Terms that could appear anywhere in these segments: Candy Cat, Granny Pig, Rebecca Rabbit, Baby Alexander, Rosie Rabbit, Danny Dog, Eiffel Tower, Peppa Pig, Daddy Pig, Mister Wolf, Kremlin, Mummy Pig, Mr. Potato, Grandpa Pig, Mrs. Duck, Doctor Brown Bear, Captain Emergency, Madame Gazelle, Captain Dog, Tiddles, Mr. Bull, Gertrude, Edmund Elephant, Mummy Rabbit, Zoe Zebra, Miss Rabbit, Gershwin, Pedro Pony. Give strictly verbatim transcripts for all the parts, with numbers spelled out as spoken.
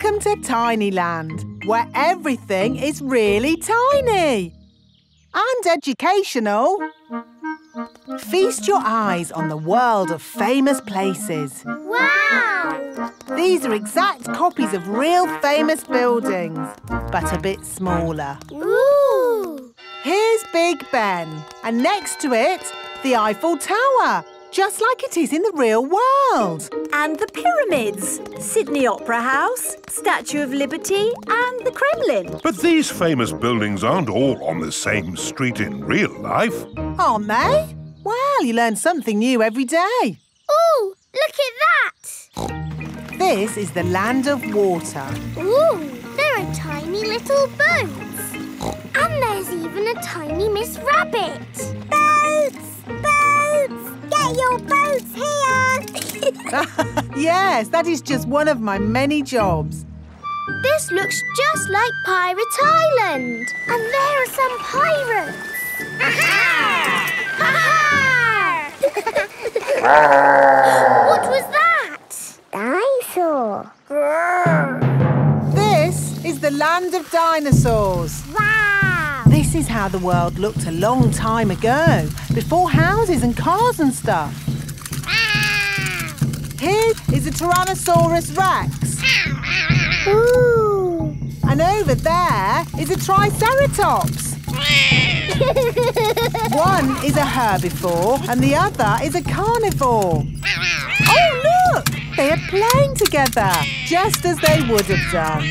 Welcome to Tiny Land, where everything is really tiny and educational. Feast your eyes on the world of famous places. Wow! These are exact copies of real famous buildings, but a bit smaller. Ooh! Here's Big Ben, and next to it, the Eiffel Tower, just like it is in the real world. And the pyramids, Sydney Opera House, Statue of Liberty and the Kremlin. But these famous buildings aren't all on the same street in real life. Aren't they? Well, you learn something new every day. Ooh, look at that! This is the land of water. Ooh, there are tiny little boats. And there's even a tiny Miss Rabbit. Boats! Boats! Get your boats here! Yes, that is just one of my many jobs. This looks just like Pirate Island. And there are some pirates. Ha-ha! What was that? Dinosaur. This is the land of dinosaurs. Wow! This is how the world looked a long time ago, before houses and cars and stuff. Ah. Here is a Tyrannosaurus Rex. Ah. Ooh! And over there is a Triceratops. One is a herbivore and the other is a carnivore. Oh, look! They are playing together, just as they would have done.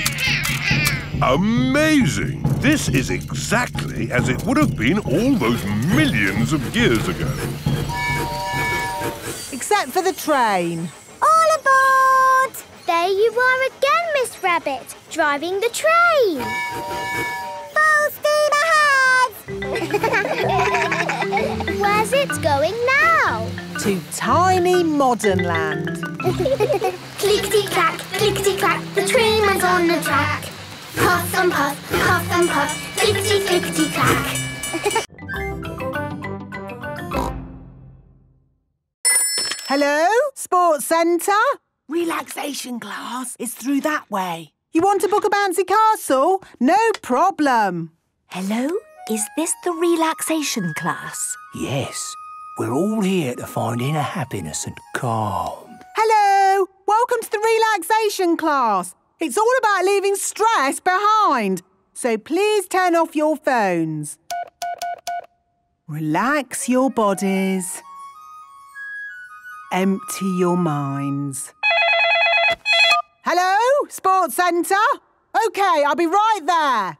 Amazing! This is exactly as it would have been all those millions of years ago. Except for the train. All aboard! There you are again, Miss Rabbit, driving the train. Where's it going now? To tiny modern land. Clickety-clack, clickety-clack, the train went on the track. Puff and puff, puff and puff, clickety-clickety-clack. Hello? Sports Centre? Relaxation class is through that way. You want to book a bouncy castle? No problem. Hello? Is this the relaxation class? Yes. We're all here to find inner happiness and calm. Hello! Welcome to the relaxation class. It's all about leaving stress behind. So please turn off your phones. Relax your bodies. Empty your minds. Hello? Sports Centre? OK, I'll be right there.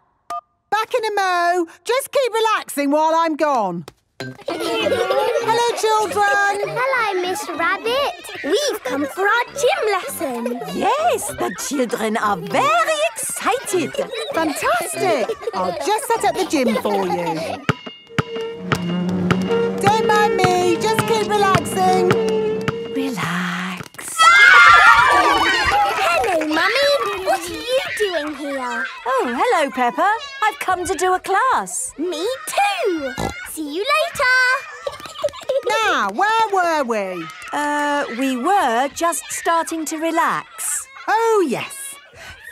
Back in a mo. Just keep relaxing while I'm gone. Hello, children. Hello, Miss Rabbit. We've come for our gym lesson. Yes, the children are very excited. Fantastic. I'll just set up the gym for you. Don't mind me. Just keep relaxing. Relax. Hello, Mummy. What are you doing here? Oh, hello, Peppa. I've come to do a class. Me too. See you later. Now, where were we? Uh, we were just starting to relax. Oh, yes.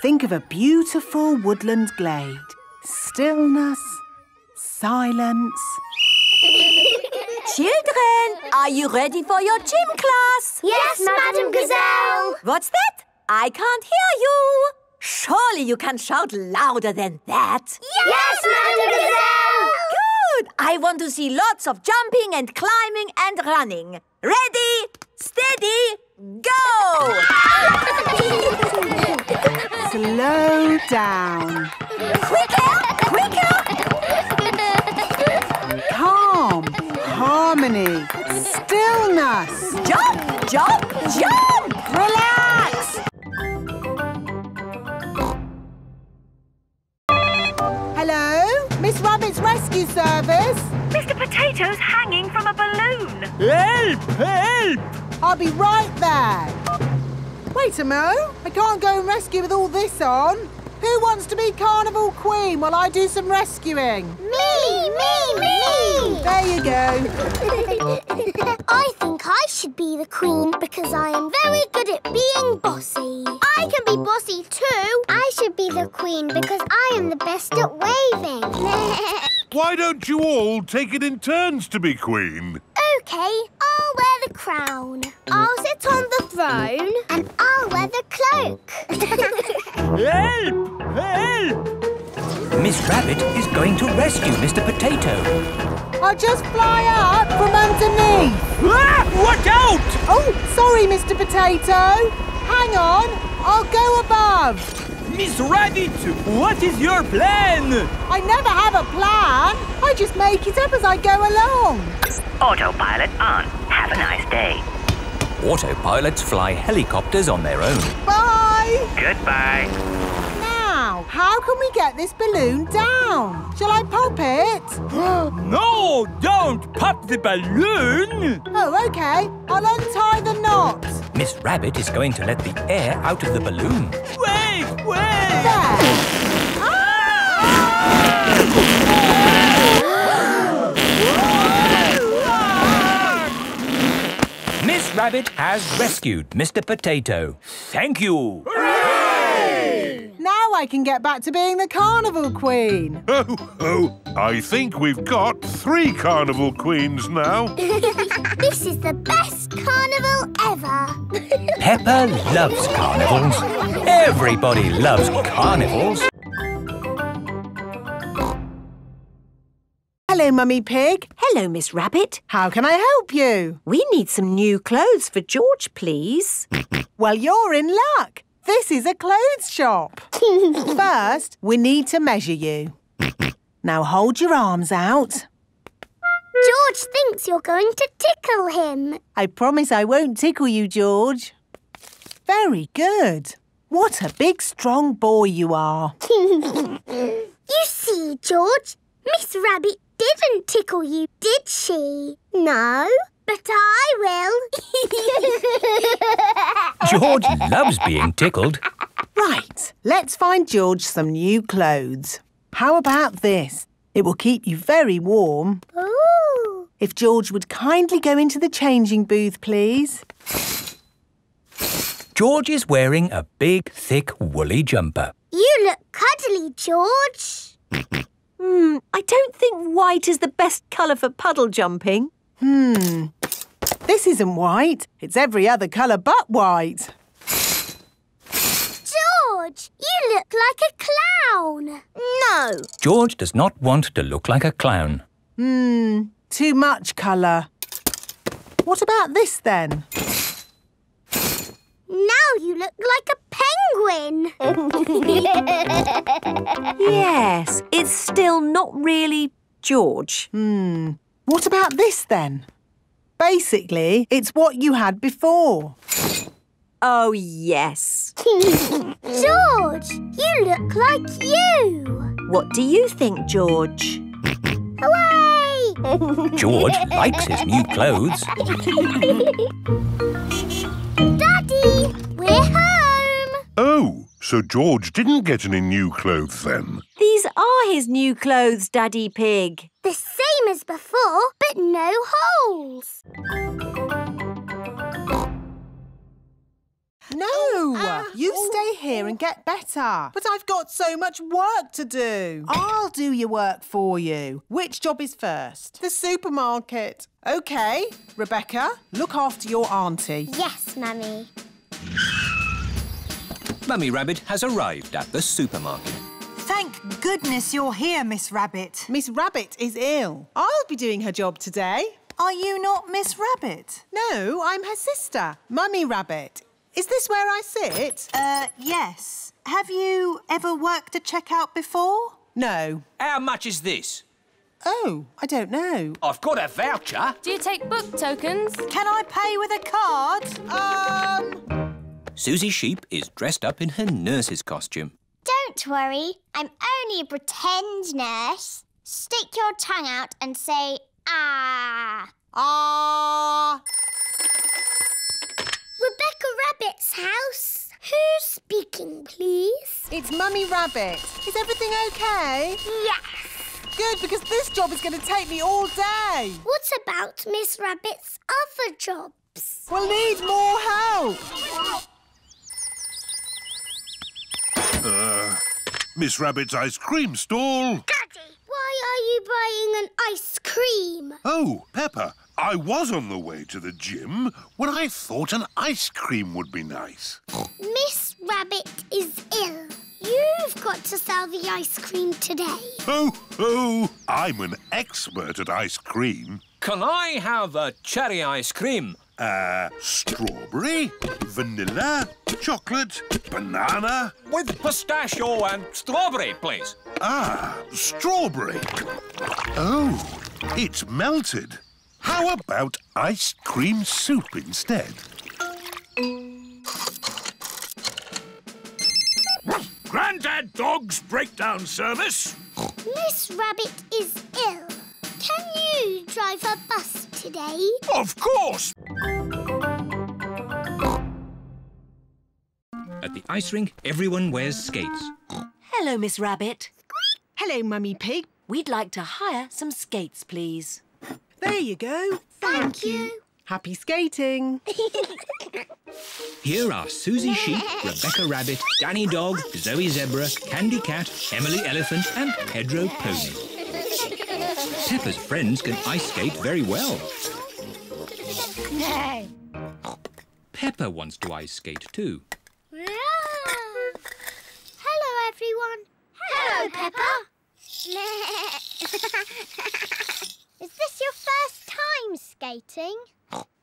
Think of a beautiful woodland glade. Stillness, silence. Children, are you ready for your gym class? Yes, Madame Gazelle. What's that? I can't hear you. Surely you can shout louder than that. Yes, yes Madame Gazelle! Good. I want to see lots of jumping and climbing and running. Ready, steady, go! Slow down. Quicker, quicker! Calm, harmony, stillness. Jump, jump, jump! Relax! Hello? Miss Rabbit's rescue service? Mister Potato's hanging from a balloon. Help! Help! I'll be right there. Wait a mo. I can't go and rescue with all this on. Who wants to be Carnival Queen while I do some rescuing? Me! Me! Me! There you go. I think I should be the Queen because I am very good at being bossy. I can be bossy. fussy too. I should be the queen because I am the best at waving. Why don't you all take it in turns to be queen? OK, I'll wear the crown. I'll sit on the throne. And I'll wear the cloak. Help! Help! Miss Rabbit is going to rescue Mister Potato. I'll just fly up from underneath. Ah, watch out! Oh, sorry, Mister Potato. Hang on, I'll go above. Miss Rabbit, what is your plan? I never have a plan. I just make it up as I go along. Autopilot on. Have a nice day. Autopilots fly helicopters on their own. Bye. Goodbye. How can we get this balloon down? Shall I pop it? No, don't pop the balloon! Oh, OK. I'll untie the knot. Miss Rabbit is going to let the air out of the balloon. Wait, wait! There! Ah! Miss Rabbit has rescued Mister Potato. Thank you! Now I can get back to being the Carnival Queen. Oh, oh, I think we've got three Carnival Queens now. This is the best carnival ever. Peppa loves carnivals. Everybody loves carnivals. Hello, Mummy Pig. Hello, Miss Rabbit. How can I help you? We need some new clothes for George, please. Well, you're in luck. This is a clothes shop. First, we need to measure you. Now hold your arms out. George thinks you're going to tickle him. I promise I won't tickle you, George. Very good. What a big, strong boy you are. You see, George, Miss Rabbit didn't tickle you, did she? No. But I will. George loves being tickled. Right, let's find George some new clothes. How about this? It will keep you very warm. Ooh. If George would kindly go into the changing booth, please. George is wearing a big, thick, woolly jumper. You look cuddly, George. Hmm, I don't think white is the best colour for puddle jumping. Hmm. This isn't white. It's every other colour but white. George, you look like a clown. No. George does not want to look like a clown. Hmm. Too much colour. What about this, then? Now you look like a penguin. Yes, it's still not really George. Hmm. What about this, then? Basically, it's what you had before. Oh, yes. George, you look like you. What do you think, George? Away! George likes his new clothes. Daddy, we're home. Oh, so George didn't get any new clothes, then? These are his new clothes, Daddy Pig. The same as before, but no holes. No! Uh, you stay here and get better. But I've got so much work to do. I'll do your work for you. Which job is first? The supermarket. OK, Rebecca, look after your auntie. Yes, Mummy. Mummy Rabbit has arrived at the supermarket. Thank goodness you're here, Miss Rabbit. Miss Rabbit is ill. I'll be doing her job today. Are you not Miss Rabbit? No, I'm her sister, Mummy Rabbit. Is this where I sit? Uh, yes. Have you ever worked a checkout before? No. How much is this? Oh, I don't know. I've got a voucher. Do you take book tokens? Can I pay with a card? Um... Susie Sheep is dressed up in her nurse's costume. Don't worry, I'm only a pretend nurse. Stick your tongue out and say, ah. Ah. Rebecca Rabbit's house. Who's speaking, please? It's Mummy Rabbit. Is everything OK? Yes. Good, because this job is going to take me all day. What about Miss Rabbit's other jobs? We'll need more help. Miss Rabbit's ice cream stall. Daddy, why are you buying an ice cream? Oh, Peppa, I was on the way to the gym when I thought an ice cream would be nice. Miss Rabbit is ill. You've got to sell the ice cream today. Ho, ho! I'm an expert at ice cream. Can I have a cherry ice cream? Uh, strawberry, vanilla, chocolate, banana. With pistachio and strawberry, please. Ah, strawberry. Oh, it's melted. How about ice cream soup instead? Grandad Dog's breakdown service. Miss Rabbit is ill. Can you drive a bus today? Of course! At the ice rink, everyone wears skates. Hello, Miss Rabbit. Squeak. Hello, Mummy Pig. We'd like to hire some skates, please. There you go. Thank, Thank you. you. Happy skating. Here are Susie Sheep, Rebecca Rabbit, Danny Dog, Zoe Zebra, Candy Cat, Emily Elephant and Pedro Pony. Peppa's friends can ice skate very well. Peppa wants to ice skate too. Hello, everyone. Hello, Peppa. Is this your first time skating?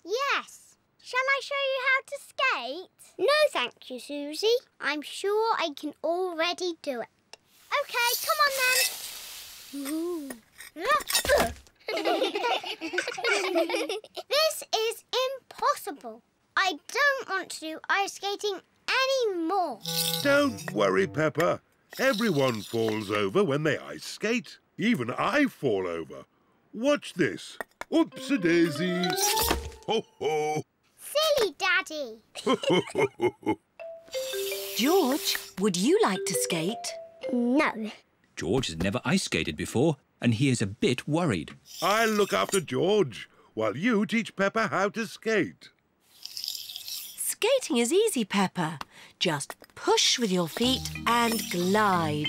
Yes. Shall I show you how to skate? No, thank you, Susie. I'm sure I can already do it. OK, come on then. This is impossible. I don't want to do ice skating anymore. Don't worry, Peppa. Everyone falls over when they ice skate. Even I fall over. Watch this. Oops-a-daisy. Ho-ho. Silly Daddy. George, would you like to skate? No. George has never ice skated before and he is a bit worried. I'll look after George while you teach Peppa how to skate. Skating is easy, Peppa. Just push with your feet and glide.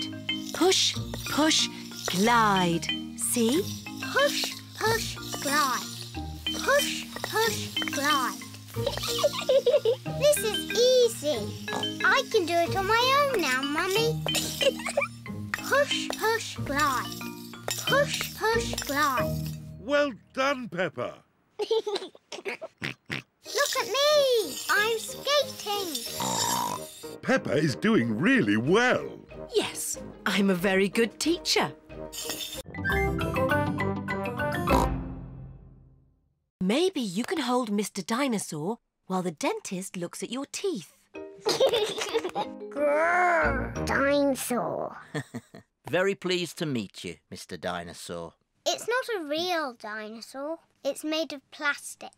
Push, push, glide. See? Push, push, glide. Push, push, glide. This is easy. I can do it on my own now, Mummy. Push, push, glide. Push, push, glide. Well done, Peppa. Look at me. I'm skating. Peppa is doing really well. Yes, I'm a very good teacher. Maybe you can hold Mister Dinosaur while the dentist looks at your teeth. Dinosaur. Very pleased to meet you, Mister Dinosaur. It's not a real dinosaur. It's made of plastic.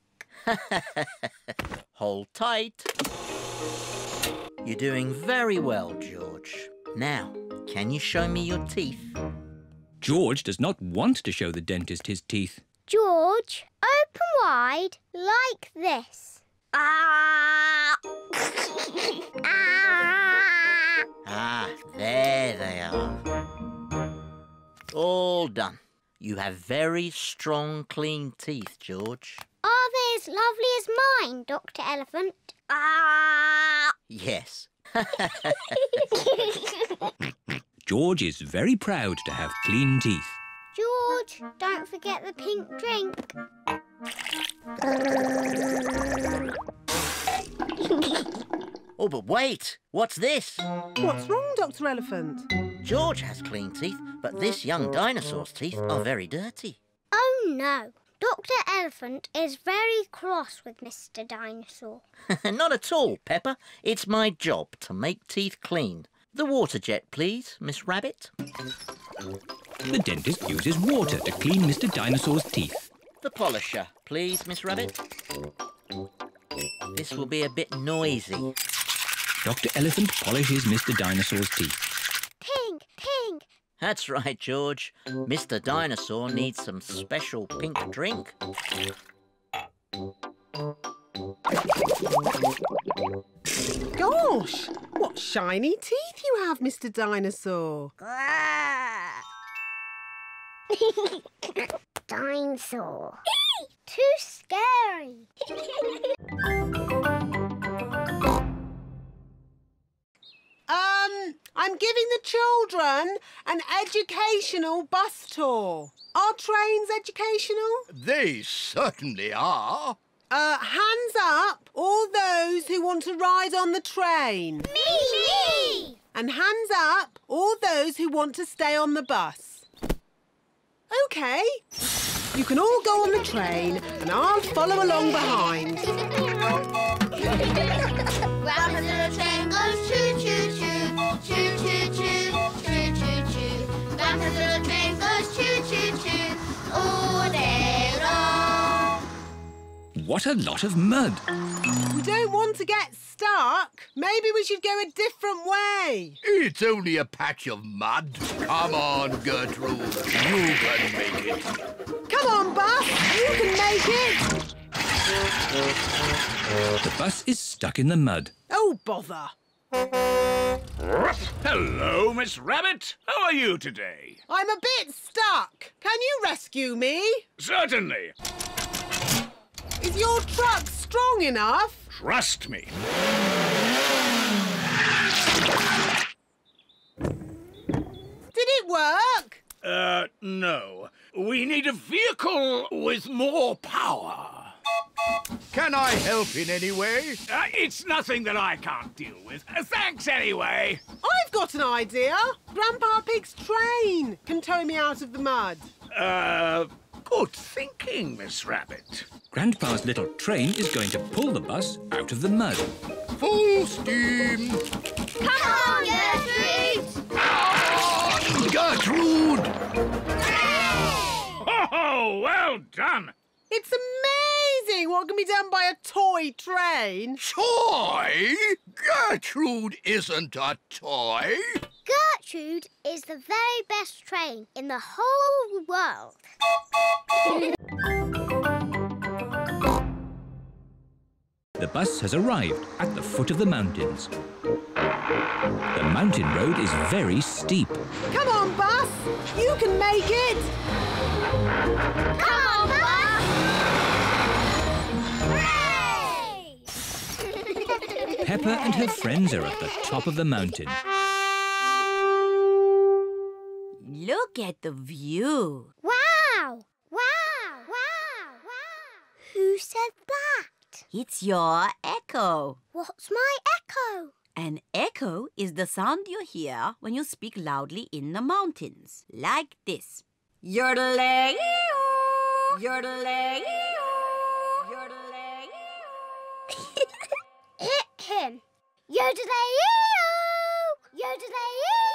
Hold tight. You're doing very well, George. Now, can you show me your teeth? George does not want to show the dentist his teeth. George, open wide, like this. Ah! Ah! Ah, there they are. All done. You have very strong, clean teeth, George. Are they as lovely as mine, Doctor Elephant? Ah! Yes. George is very proud to have clean teeth. George, don't forget the pink drink. Oh, but wait! What's this? What's wrong, Doctor Elephant? George has clean teeth, but this young dinosaur's teeth are very dirty. Oh, no. Doctor Elephant is very cross with Mister Dinosaur. Not at all, Peppa. It's my job to make teeth clean. The water jet, please, Miss Rabbit. The dentist uses water to clean Mister Dinosaur's teeth. The polisher, please, Miss Rabbit. This will be a bit noisy. Doctor Elephant polishes Mister Dinosaur's teeth. Pink, pink. That's right, George. Mister Dinosaur needs some special pink drink. Gosh, what shiny teeth you have, Mister Dinosaur. Dinosaur. Too scary. Um, I'm giving the children an educational bus tour. Are trains educational? They certainly are. Uh, hands up, all those who want to ride on the train. Me! Me! And hands up, all those who want to stay on the bus. OK. You can all go on the train and I'll follow along behind. Round the little train goes choo-choo-choo, choo-choo-choo, choo-choo-choo. Round the little train goes choo-choo-choo, all day long. What a lot of mud. We don't want to get stuck. Maybe we should go a different way. It's only a patch of mud. Come on, Gertrude. You can make it. Come on, bus. You can make it. The bus is stuck in the mud. Oh, bother. Hello, Miss Rabbit. How are you today? I'm a bit stuck. Can you rescue me? Certainly. Is your truck strong enough? Trust me. Did it work? Uh, no. We need a vehicle with more power. Can I help in any way? Uh, it's nothing that I can't deal with. Uh, thanks anyway. I've got an idea. Grandpa Pig's train can tow me out of the mud. Uh... Good thinking, Miss Rabbit. Grandpa's little train is going to pull the bus out of the mud. Full steam! Come on, Gertrude! Come on, Gertrude! Ho ho! Well done! It's amazing what can be done by a toy train. Toy? Gertrude isn't a toy. Gertrude is the very best train in the whole world. The bus has arrived at the foot of the mountains. The mountain road is very steep. Come on, bus! You can make it! Come on, bus! Hooray! Peppa and her friends are at the top of the mountain. Look at the view. Wow! Wow! Wow! Wow! Who said that? It's your echo. What's my echo? An echo is the sound you hear when you speak loudly in the mountains. Like this. Yodeling-ee-oo! Yodeling-ee-oo! Yodeling-ee-oo! Hit him! Yodeling-ee-oo! Yodeling-ee-oo!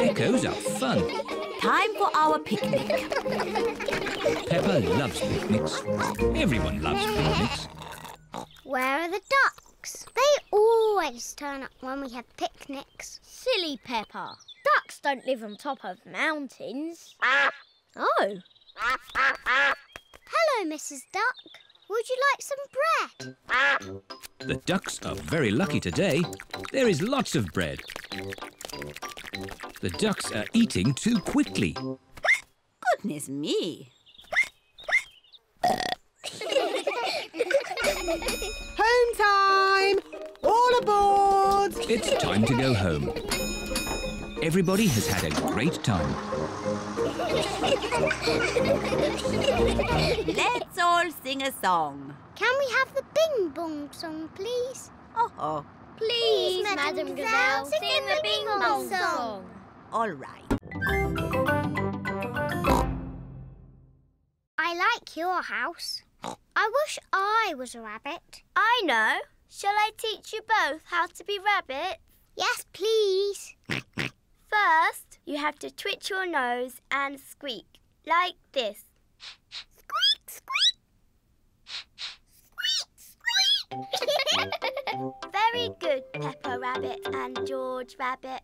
Echoes are fun. Time for our picnic. Peppa loves picnics. Everyone loves picnics. Where are the ducks? They always turn up when we have picnics. Silly Peppa. Ducks don't live on top of mountains. Oh. Hello, Missus Duck. Would you like some bread? The ducks are very lucky today. There is lots of bread. The ducks are eating too quickly. Goodness me. Home time! All aboard! It's time to go home. Everybody has had a great time. Let's all sing a song. Can we have the Bing Bong song, please? Oh, oh. Please, please Madame Gazelle, sing, sing the Bing Bong song. All right. I like your house. I wish I was a rabbit. I know. Shall I teach you both how to be rabbits? Yes, please. First, you have to twitch your nose and squeak, like this. Squeak, squeak. Squeak, squeak. Very Very good, Peppa Rabbit and George Rabbit.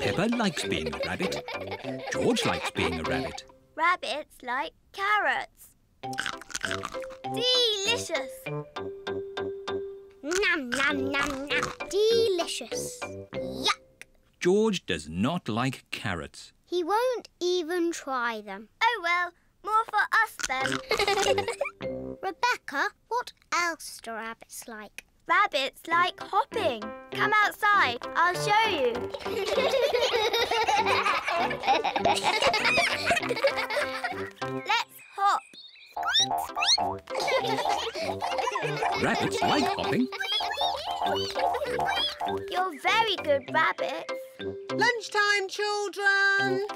Peppa likes being a rabbit. George likes being a rabbit. Rabbits like carrots. Delicious. Nom, nom, nom, nom. Delicious. Yuck. George does not like carrots. He won't even try them. Oh, well, more for us then. Rebecca, what else do rabbits like? Rabbits like hopping. Come outside, I'll show you. Let's hop. Rabbits like hopping. You're very good rabbits. Lunchtime, children.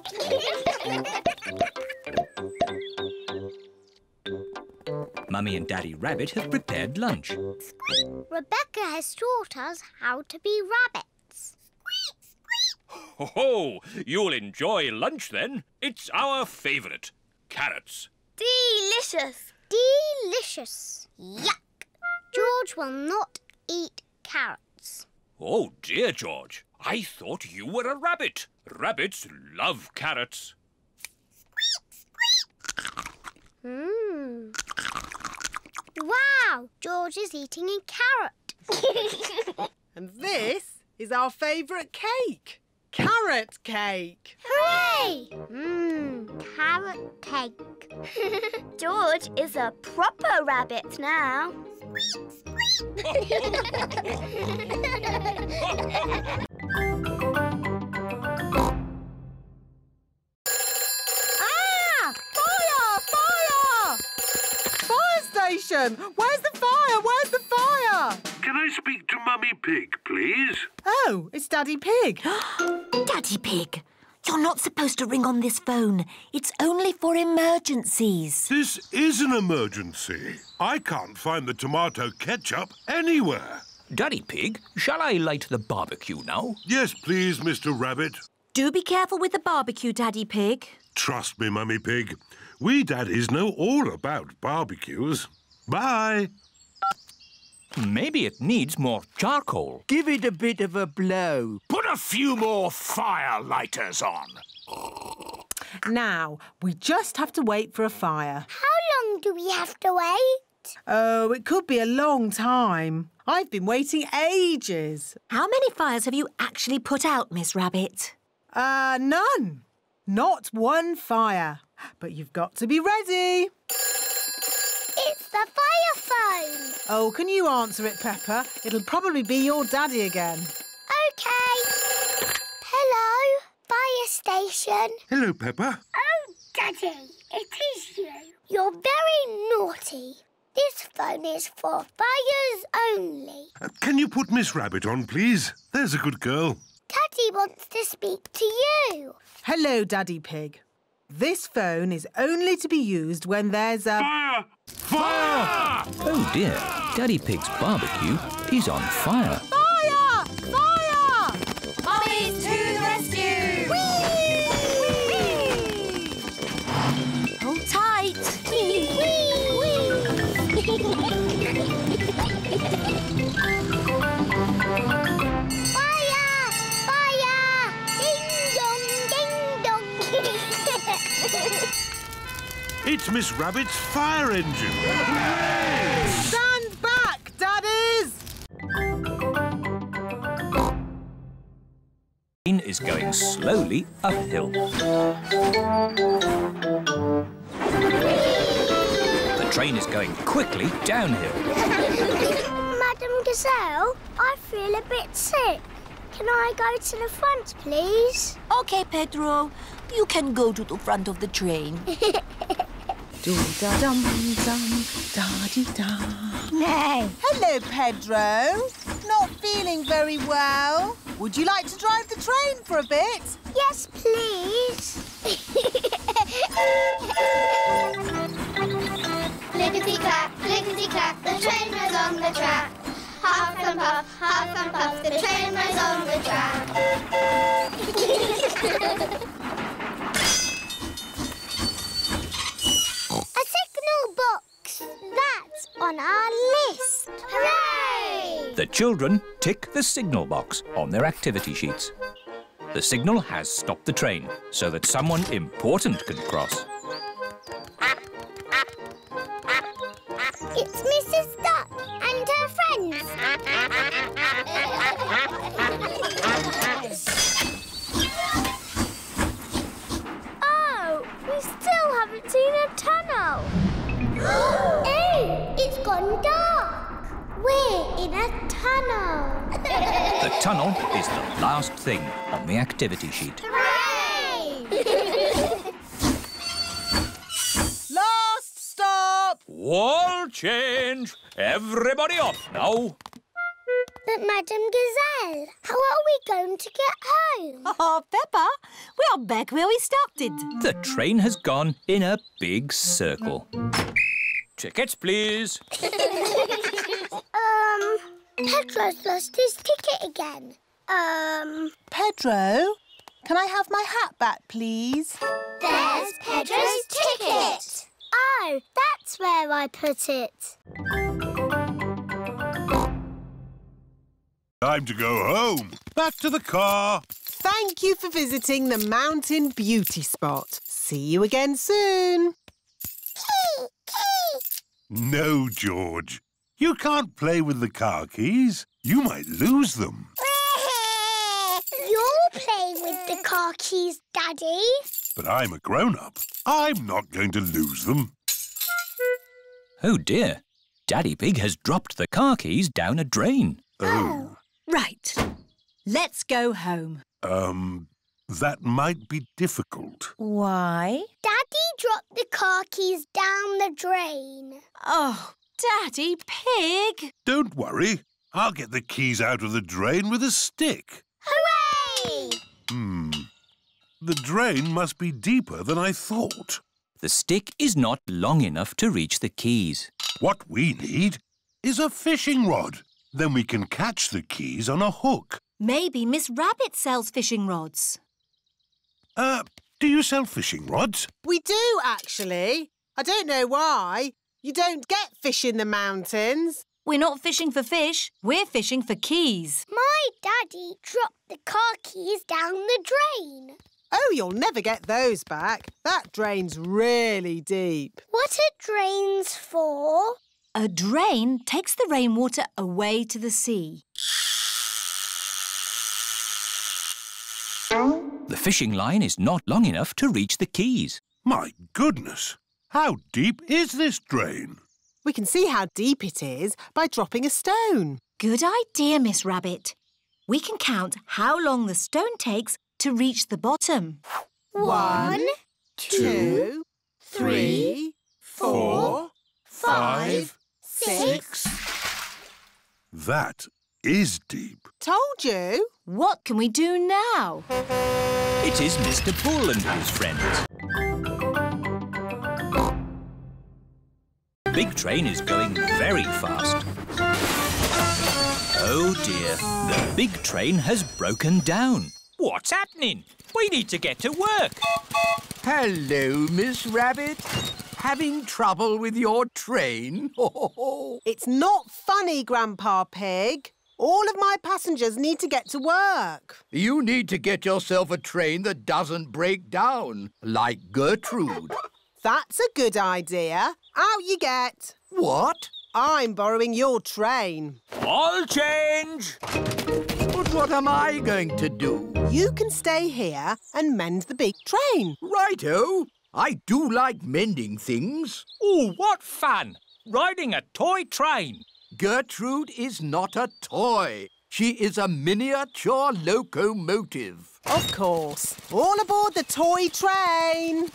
Mummy and Daddy Rabbit have prepared lunch. Squeak. Rebecca has taught us how to be rabbits. Squeak, squeak. Ho, ho! You'll enjoy lunch then. It's our favourite, carrots. Delicious. Delicious. Yuck. George will not eat carrots. Oh dear, George. I thought you were a rabbit. Rabbits love carrots. Squeak, squeak. Mmm. Wow, George is eating a carrot. And this is our favourite cake. Carrot cake. Hooray! Mmm, carrot cake. George is a proper rabbit now. Squeak, squeak. Where's the fire? Where's the fire? Can I speak to Mummy Pig, please? Oh, it's Daddy Pig. Daddy Pig, you're not supposed to ring on this phone. It's only for emergencies. This is an emergency. I can't find the tomato ketchup anywhere. Daddy Pig, shall I light the barbecue now? Yes, please, Mister Rabbit. Do be careful with the barbecue, Daddy Pig. Trust me, Mummy Pig. We daddies know all about barbecues. Bye. Maybe it needs more charcoal. Give it a bit of a blow. Put a few more fire lighters on. Now, we just have to wait for a fire. How long do we have to wait? Oh, it could be a long time. I've been waiting ages. How many fires have you actually put out, Miss Rabbit? Uh, none. Not one fire. But you've got to be ready. It's the fire phone. Oh, can you answer it, Peppa? It'll probably be your daddy again. OK. Hello, fire station. Hello, Peppa. Oh, Daddy, it is you. You're very naughty. This phone is for fires only. Uh, can you put Miss Rabbit on, please? There's a good girl. Daddy wants to speak to you. Hello, Daddy Pig. This phone is only to be used when there's a... Fire! Fire! Oh, dear. Daddy Pig's barbecue is on fire. Fire! Fire! Mummies to the rescue! Whee! Whee! Hold tight. Whee! Whee! Whee! Fire! Fire! Ding-dong, ding-dong! It's Miss Rabbit's fire engine. Hooray! Stand back, daddies! Green is going slowly uphill. The train is going quickly downhill. Madame Gazelle, I feel a bit sick. Can I go to the front, please? OK, Pedro. You can go to the front of the train. Do-da-dum-dum-da-dee-da. No. Hello, Pedro. Not feeling very well. Would you like to drive the train for a bit? Yes, please. Clickety-clack, clickety-clack, the train is on the track. Huff and puff, huff and puff, the train is on the track. Box. That's on our list. Hooray! The children tick the signal box on their activity sheets. The signal has stopped the train so that someone important can cross. It's Missus Duck and her friends. Oh, we still haven't seen a tunnel. Hey, it's gone dark. We're in a tunnel. The tunnel is the last thing on the activity sheet. Hooray! Last stop! Wall change! Everybody up now! But Madame Gazelle, how are we going to get home? Oh, Peppa, we are back where we started. The train has gone in a big circle. Tickets, please. um... Pedro's lost his ticket again. Um... Pedro, can I have my hat back, please? There's Pedro's ticket. Oh, that's where I put it. Time to go home. Back to the car. Thank you for visiting the mountain beauty spot. See you again soon. Key, key. No, George. You can't play with the car keys. You might lose them. You'll play with the car keys, Daddy. But I'm a grown-up. I'm not going to lose them. Oh, dear. Daddy Pig has dropped the car keys down a drain. Oh. Right. Let's go home. Um, that might be difficult. Why? Daddy dropped the car keys down the drain. Oh, Daddy Pig! Don't worry. I'll get the keys out of the drain with a stick. Hooray! Hmm. The drain must be deeper than I thought. The stick is not long enough to reach the keys. What we need is a fishing rod. Then we can catch the keys on a hook. Maybe Miss Rabbit sells fishing rods. Uh, do you sell fishing rods? We do, actually. I don't know why. You don't get fish in the mountains. We're not fishing for fish. We're fishing for keys. My daddy dropped the car keys down the drain. Oh, you'll never get those back. That drain's really deep. What are drains for? A drain takes the rainwater away to the sea. The fishing line is not long enough to reach the keys. My goodness! How deep is this drain? We can see how deep it is by dropping a stone. Good idea, Miss Rabbit. We can count how long the stone takes to reach the bottom. One, two, three, four, five, six. That is deep. Told you. What can we do now? It is Mister Bull and his friends. The big train is going very fast. Oh dear, the big train has broken down. What's happening? We need to get to work. Hello, Miss Rabbit. Having trouble with your train? It's not funny, Grandpa Pig. All of my passengers need to get to work. You need to get yourself a train that doesn't break down, like Gertrude. That's a good idea. Out you get. What? I'm borrowing your train. I'll change. But what am I going to do? You can stay here and mend the big train. Righto. I do like mending things. Oh, what fun. Riding a toy train. Gertrude is not a toy. She is a miniature locomotive. Of course. All aboard the toy train.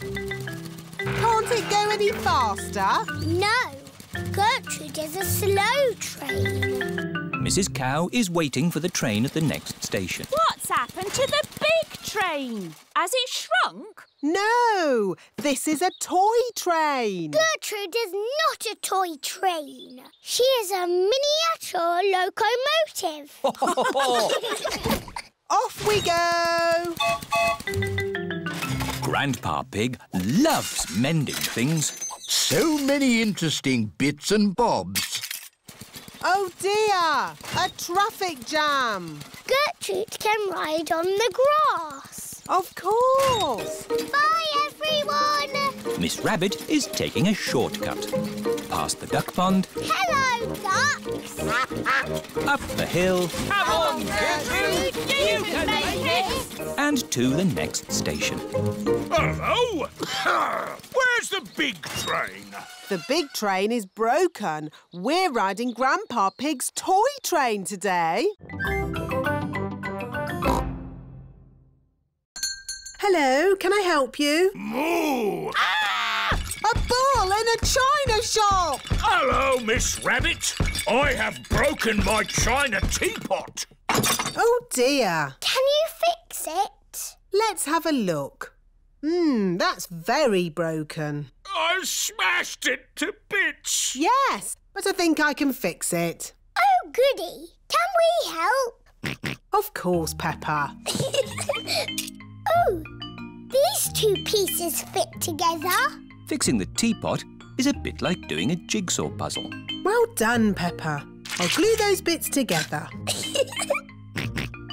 Can't it go any faster? No. Gertrude is a slow train. Missus Cow is waiting for the train at the next station. What's happened to the big train? Has it shrunk? No. This is a toy train. Gertrude is not a toy train. She is a miniature locomotive. Off we go. Grandpa Pig loves mending things. So many interesting bits and bobs. Oh dear, a traffic jam. Gertrude can ride on the grass. Of course. Bye everyone. Miss Rabbit is taking a shortcut. Past the duck pond. Hello ducks. Up the hill. Come on Gertrude, you can make it. And to the next station. Hello. Where's the big train? The big train is broken. We're riding Grandpa Pig's toy train today. Hello, can I help you? Moo! Ah! A bull in a china shop! Hello, Miss Rabbit. I have broken my china teapot. Oh, dear. Can you fix it? Let's have a look. Hmm, that's very broken. I smashed it to bits. Yes, but I think I can fix it. Oh, goody. Can we help? Of course, Peppa. Oh, these two pieces fit together. Fixing the teapot is a bit like doing a jigsaw puzzle. Well done, Peppa. I'll glue those bits together.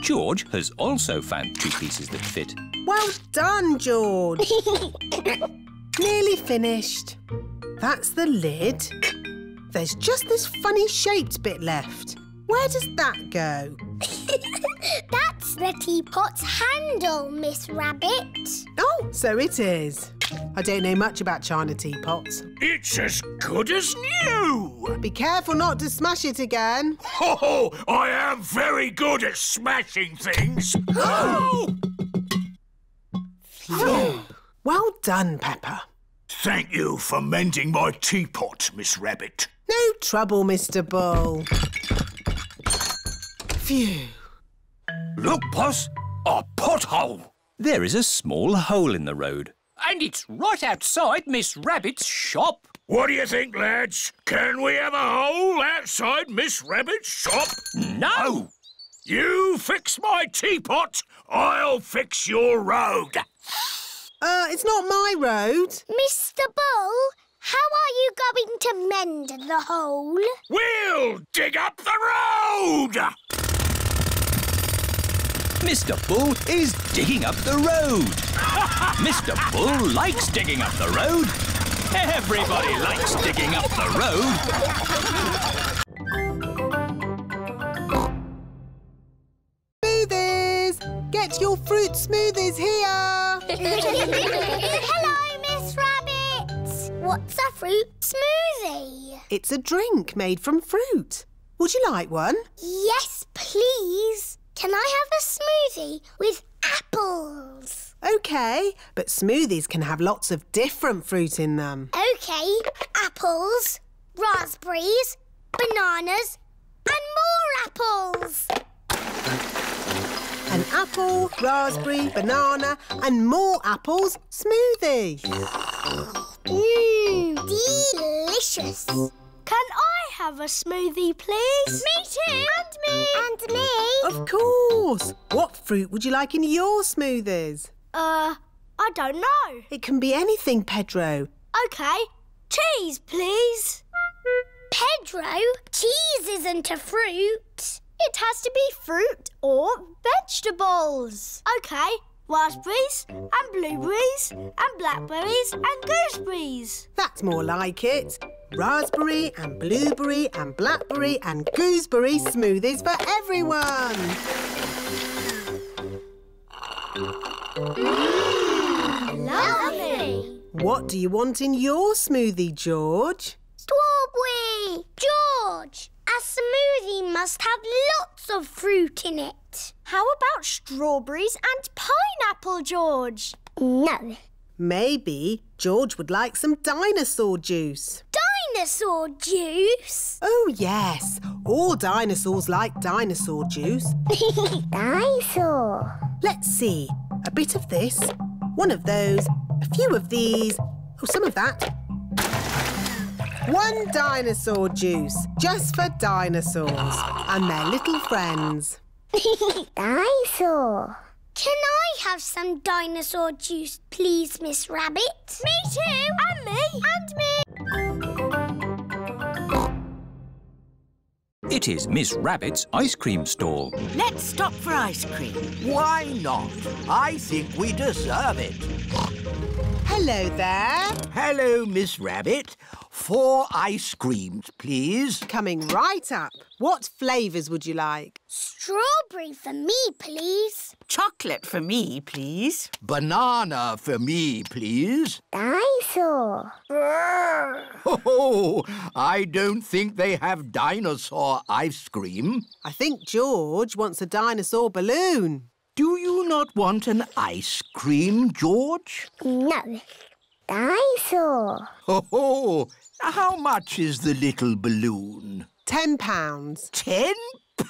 George has also found two pieces that fit. Well done, George. Nearly finished. That's the lid. There's just this funny shaped bit left. Where does that go? That's the teapot's handle, Miss Rabbit. Oh, so it is. I don't know much about china teapots. It's as good as new. Be careful not to smash it again. Oh, I am very good at smashing things. Oh! Well done, Peppa. Thank you for mending my teapot, Miss Rabbit. No trouble, Mister Bull. Phew. Look, boss, a pothole. There is a small hole in the road. And it's right outside Miss Rabbit's shop. What do you think, lads? Can we have a hole outside Miss Rabbit's shop? No! Oh. You fix my teapot, I'll fix your road. Uh, it's not my road. Mister Bull, how are you going to mend the hole? We'll dig up the road! Mister Bull is digging up the road. Mister Bull likes digging up the road. Everybody likes digging up the road. Smoothies! Get your fruit smoothies here. Hello, Miss Rabbit. What's a fruit smoothie? It's a drink made from fruit. Would you like one? Yes, please. Can I have a smoothie with apples? OK, but smoothies can have lots of different fruit in them. OK, apples, raspberries, bananas and more apples. An apple, raspberry, banana and more apples smoothie. Mmm, delicious. Can I have a smoothie, please? Me too. And me. And me. Of course. What fruit would you like in your smoothies? Uh, I don't know. It can be anything, Pedro. OK. Cheese, please. Pedro, cheese isn't a fruit. It has to be fruit or vegetables. OK. Raspberries and blueberries and blackberries and gooseberries. That's more like it. Raspberry and blueberry and blackberry and gooseberry smoothies for everyone. Mm, lovely. What do you want in your smoothie, George? Strawberry. George, a smoothie must have lots of fruit in it. How about strawberries and pineapple, George? No. Maybe George would like some dinosaur juice. Dinosaur juice? Oh, yes. All dinosaurs like dinosaur juice. Dinosaur. Let's see. A bit of this, one of those, a few of these, oh, some of that. One dinosaur juice, just for dinosaurs and their little friends. Dinosaur. Can I have some dinosaur juice, please, Miss Rabbit? Me too. And me. And me. It is Miss Rabbit's ice cream stall. Let's stop for ice cream. Why not? I think we deserve it. Hello there. Hello, Miss Rabbit. Four ice creams, please. Coming right up. What flavours would you like? Strawberry for me, please. Chocolate for me, please. Banana for me, please. Dinosaur. Oh, I don't think they have dinosaur ice cream. I think George wants a dinosaur balloon. Do you not want an ice cream, George? No. Dinosaur. Oh, how much is the little balloon? Ten pounds. Ten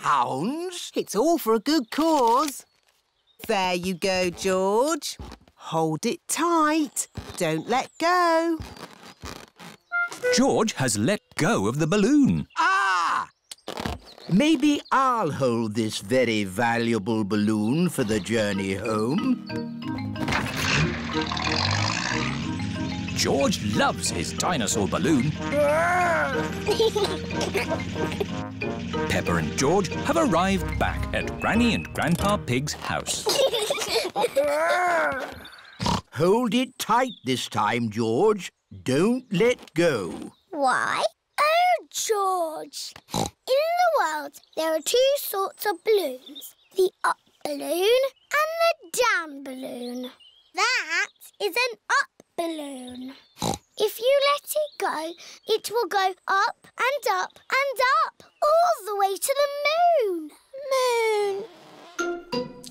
pounds? It's all for a good cause. There you go, George. Hold it tight. Don't let go. George has let go of the balloon. Ah! Maybe I'll hold this very valuable balloon for the journey home. George loves his dinosaur balloon. Peppa and George have arrived back at Granny and Grandpa Pig's house. Hold it tight this time, George. Don't let go. Why? Oh, George. In the world, there are two sorts of balloons. The up balloon and the down balloon. That is an up balloon. If you let it go, it will go up and up and up, all the way to the moon. Moon.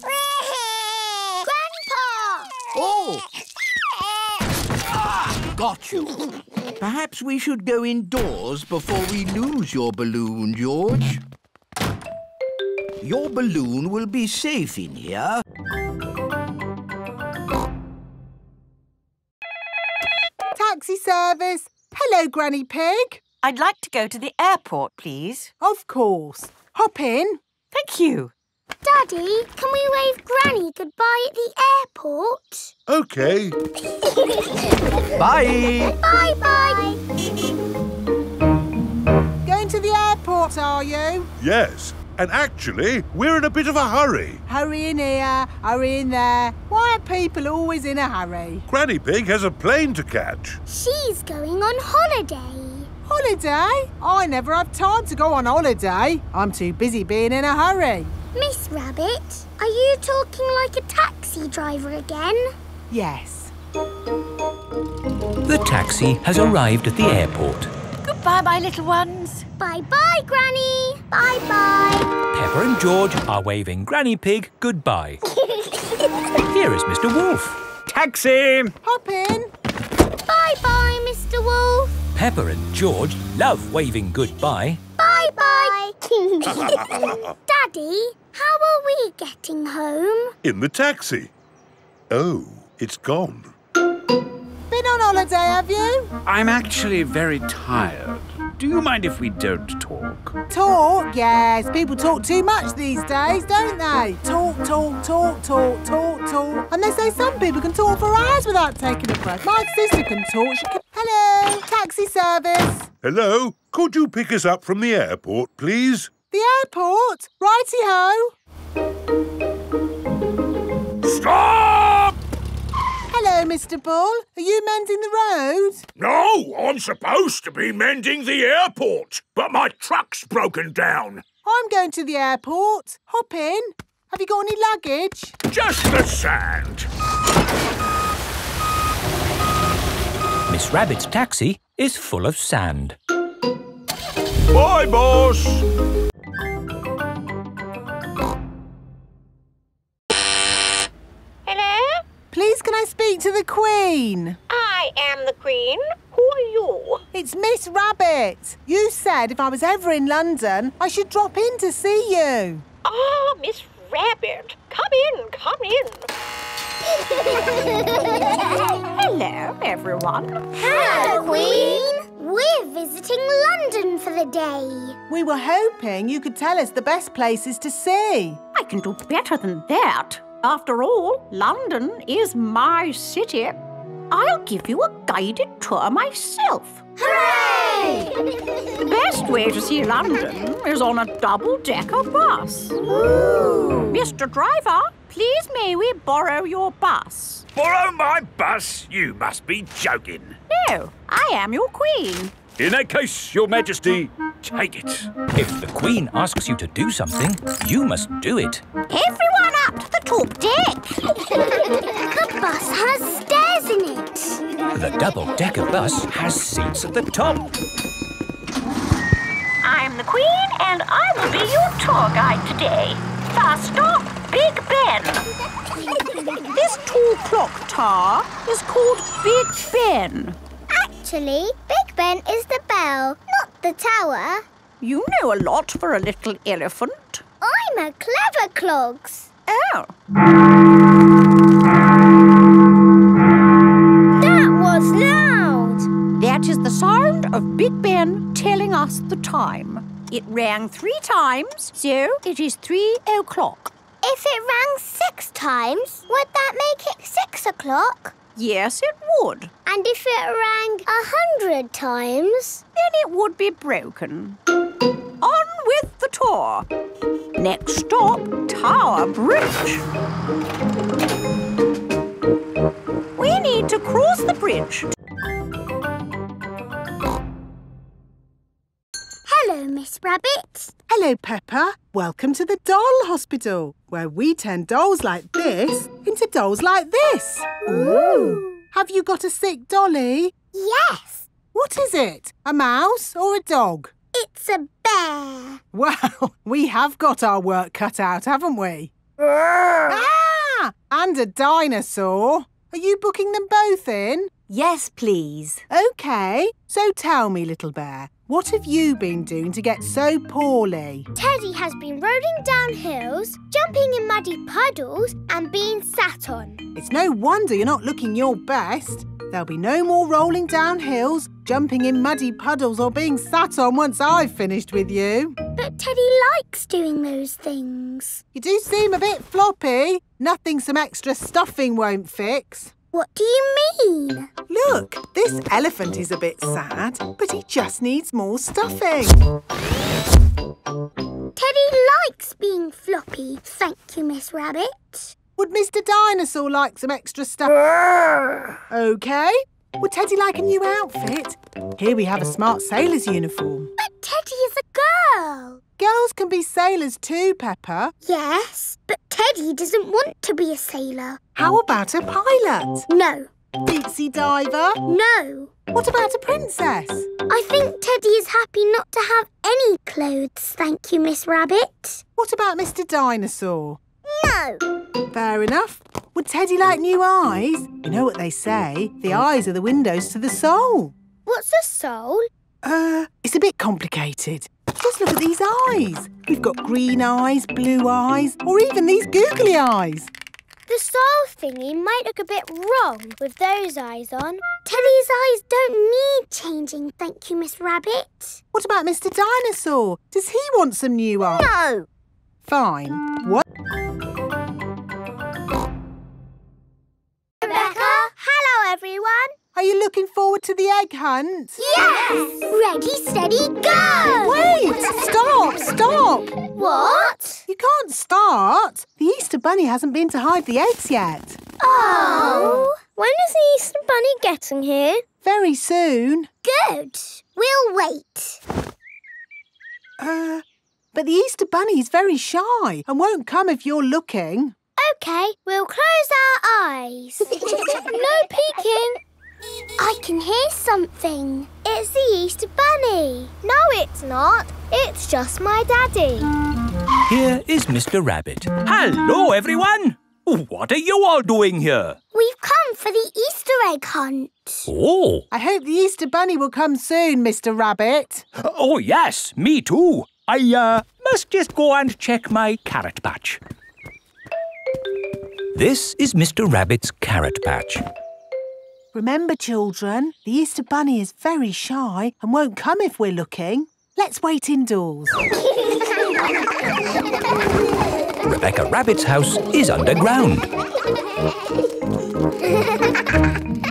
Grandpa! Oh! Ah, got you. Perhaps we should go indoors before we lose your balloon, George. Your balloon will be safe in here. Taxi service. Hello, Granny Pig. I'd like to go to the airport, please. Of course. Hop in. Thank you. Daddy, can we wave Granny goodbye at the airport? OK. Bye. Bye-bye. Going to the airport, are you? Yes. And actually, we're in a bit of a hurry. Hurry in here, hurry in there. Why are people always in a hurry? Granny Pig has a plane to catch. She's going on holiday. Holiday? I never have time to go on holiday. I'm too busy being in a hurry. Miss Rabbit, are you talking like a taxi driver again? Yes. The taxi has arrived at the airport. Bye-bye, little ones. Bye-bye, Granny. Bye-bye. Peppa and George are waving Granny Pig goodbye. Here is Mister Wolf. Taxi. Hop in. Bye-bye, Mister Wolf. Peppa and George love waving goodbye. Bye-bye. Daddy, how are we getting home? In the taxi. Oh, it's gone. Been on holiday, have you? I'm actually very tired. Do you mind if we don't talk? Talk? Yes, people talk too much these days, don't they? Talk, talk, talk, talk, talk, talk. And they say some people can talk for hours without taking a breath. My sister can talk. She can... Hello, taxi service. Hello, could you pick us up from the airport, please? The airport? Righty-ho. Stop! Hello, Mister Bull. Are you mending the road? No, I'm supposed to be mending the airport, but my truck's broken down. I'm going to the airport. Hop in. Have you got any luggage? Just the sand. Miss Rabbit's taxi is full of sand. Bye, boss. Hello? Please, can I speak to the Queen? I am the Queen. Who are you? It's Miss Rabbit. You said if I was ever in London, I should drop in to see you. Ah, oh, Miss Rabbit. Come in, come in. Hello, everyone. Hello, Queen. We're visiting London for the day. We were hoping you could tell us the best places to see. I can do better than that. After all, London is my city. I'll give you a guided tour myself. Hooray! Yay! The best way to see London is on a double-decker bus. Ooh. Mister Driver, please may we borrow your bus? Borrow my bus? You must be joking. No, I am your queen. In that case, Your Majesty, take it. If the Queen asks you to do something, you must do it. Everyone up to the top deck. The bus has stairs in it. The double-decker bus has seats at the top. I'm the Queen and I will be your tour guide today. First stop, Big Ben. This tall clock tower is called Big Ben. Actually, Big Ben is the bell, not the tower. You know a lot for a little elephant. I'm a clever clogs. Oh. That was loud. That is the sound of Big Ben telling us the time. It rang three times, so it is three o'clock. If it rang six times, would that make it six o'clock? Yes, it would. And if it rang a hundred times? Then it would be broken. On with the tour. Next stop, Tower Bridge. We need to cross the bridge. Hello, Miss Rabbit. Hello, Peppa. Welcome to the doll hospital, where we turn dolls like this into dolls like this. Ooh! Have you got a sick dolly? Yes. What is it? A mouse or a dog? It's a bear. Well, we have got our work cut out, haven't we? Ah! And a dinosaur. Are you booking them both in? Yes, please. OK. So tell me, little bear, what have you been doing to get so poorly? Teddy has been rolling down hills, jumping in muddy puddles and being sat on. It's no wonder you're not looking your best. There'll be no more rolling down hills, jumping in muddy puddles or being sat on once I've finished with you. But Teddy likes doing those things. You do seem a bit floppy. Nothing some extra stuffing won't fix. What do you mean? Look, this elephant is a bit sad, but he just needs more stuffing. Teddy likes being floppy, thank you, Miss Rabbit. Would Mister Dinosaur like some extra stuff? OK. Would Teddy like a new outfit? Here we have a smart sailor's uniform. But Teddy is a girl. Girls can be sailors too, Peppa. Yes, but Teddy doesn't want to be a sailor. How about a pilot? No. Deep-sea diver? No. What about a princess? I think Teddy is happy not to have any clothes, thank you, Miss Rabbit. What about Mister Dinosaur? No. Fair enough. Would Teddy like new eyes? You know what they say, the eyes are the windows to the soul. What's a soul? Uh, it's a bit complicated. Just look at these eyes. We've got green eyes, blue eyes, or even these googly eyes. The soul thingy might look a bit wrong with those eyes on. Teddy's eyes don't need changing, thank you, Miss Rabbit. What about Mister Dinosaur? Does he want some new eyes? No! Fine. What? Rebecca? Hello, everyone. Are you looking forward to the egg hunt? Yes! Ready, steady, go! Wait! Stop! Stop! What? You can't start. The Easter Bunny hasn't been to hide the eggs yet. Oh! When is the Easter Bunny getting here? Very soon. Good. We'll wait. Uh, but the Easter Bunny is very shy and won't come if you're looking. OK, we'll close our eyes. No peeking. I can hear something. It's the Easter Bunny. No, it's not. It's just my daddy. Here is Mister Rabbit. Hello, everyone. What are you all doing here? We've come for the Easter egg hunt. Oh. I hope the Easter Bunny will come soon, Mister Rabbit. Oh, yes, me too. I, uh, must just go and check my carrot patch. This is Mister Rabbit's carrot patch. Remember, children, the Easter Bunny is very shy and won't come if we're looking. Let's wait indoors. Rebecca Rabbit's house is underground.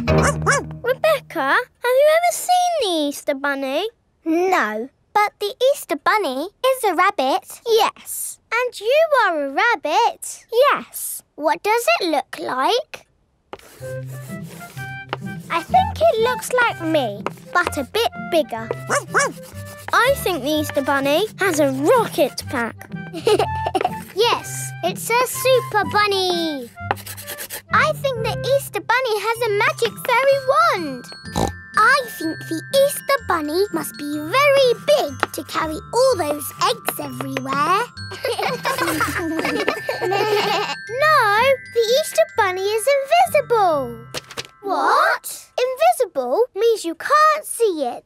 Rebecca, I you ever seen the Easter Bunny? No, but the Easter Bunny is a rabbit. Yes. And you are a rabbit. Yes. What does it look like? I think it looks like me, but a bit bigger. I think the Easter Bunny has a rocket pack. Yes, it's a super bunny. I think the Easter Bunny has a magic fairy wand. I think the Easter Bunny must be very big to carry all those eggs everywhere. No, the Easter Bunny is invisible. What? Invisible means you can't see it.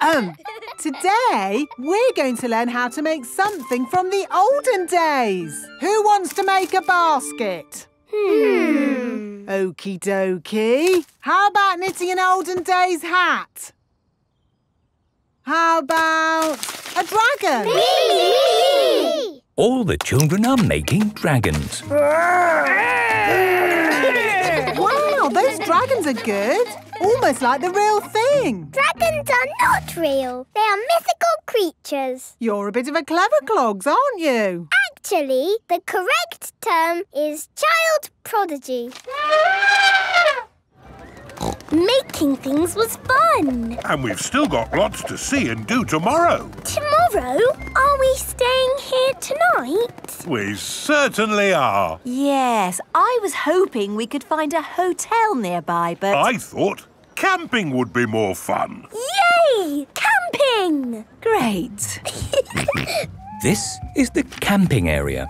Um, today, we're going to learn how to make something from the olden days. Who wants to make a basket? Hmm. Okie dokie. How about knitting an olden days hat? How about a dragon? Me! All the children are making dragons. Wow, those dragons are good. Almost like the real thing. Dragons are not real. They are mythical creatures. You're a bit of a clever clogs, aren't you? Actually, the correct term is child prodigy. Making things was fun. And we've still got lots to see and do tomorrow. Tomorrow? Are we staying here tonight? We certainly are. Yes, I was hoping we could find a hotel nearby, but... I thought camping would be more fun. Yay! Camping! Great. This is the camping area.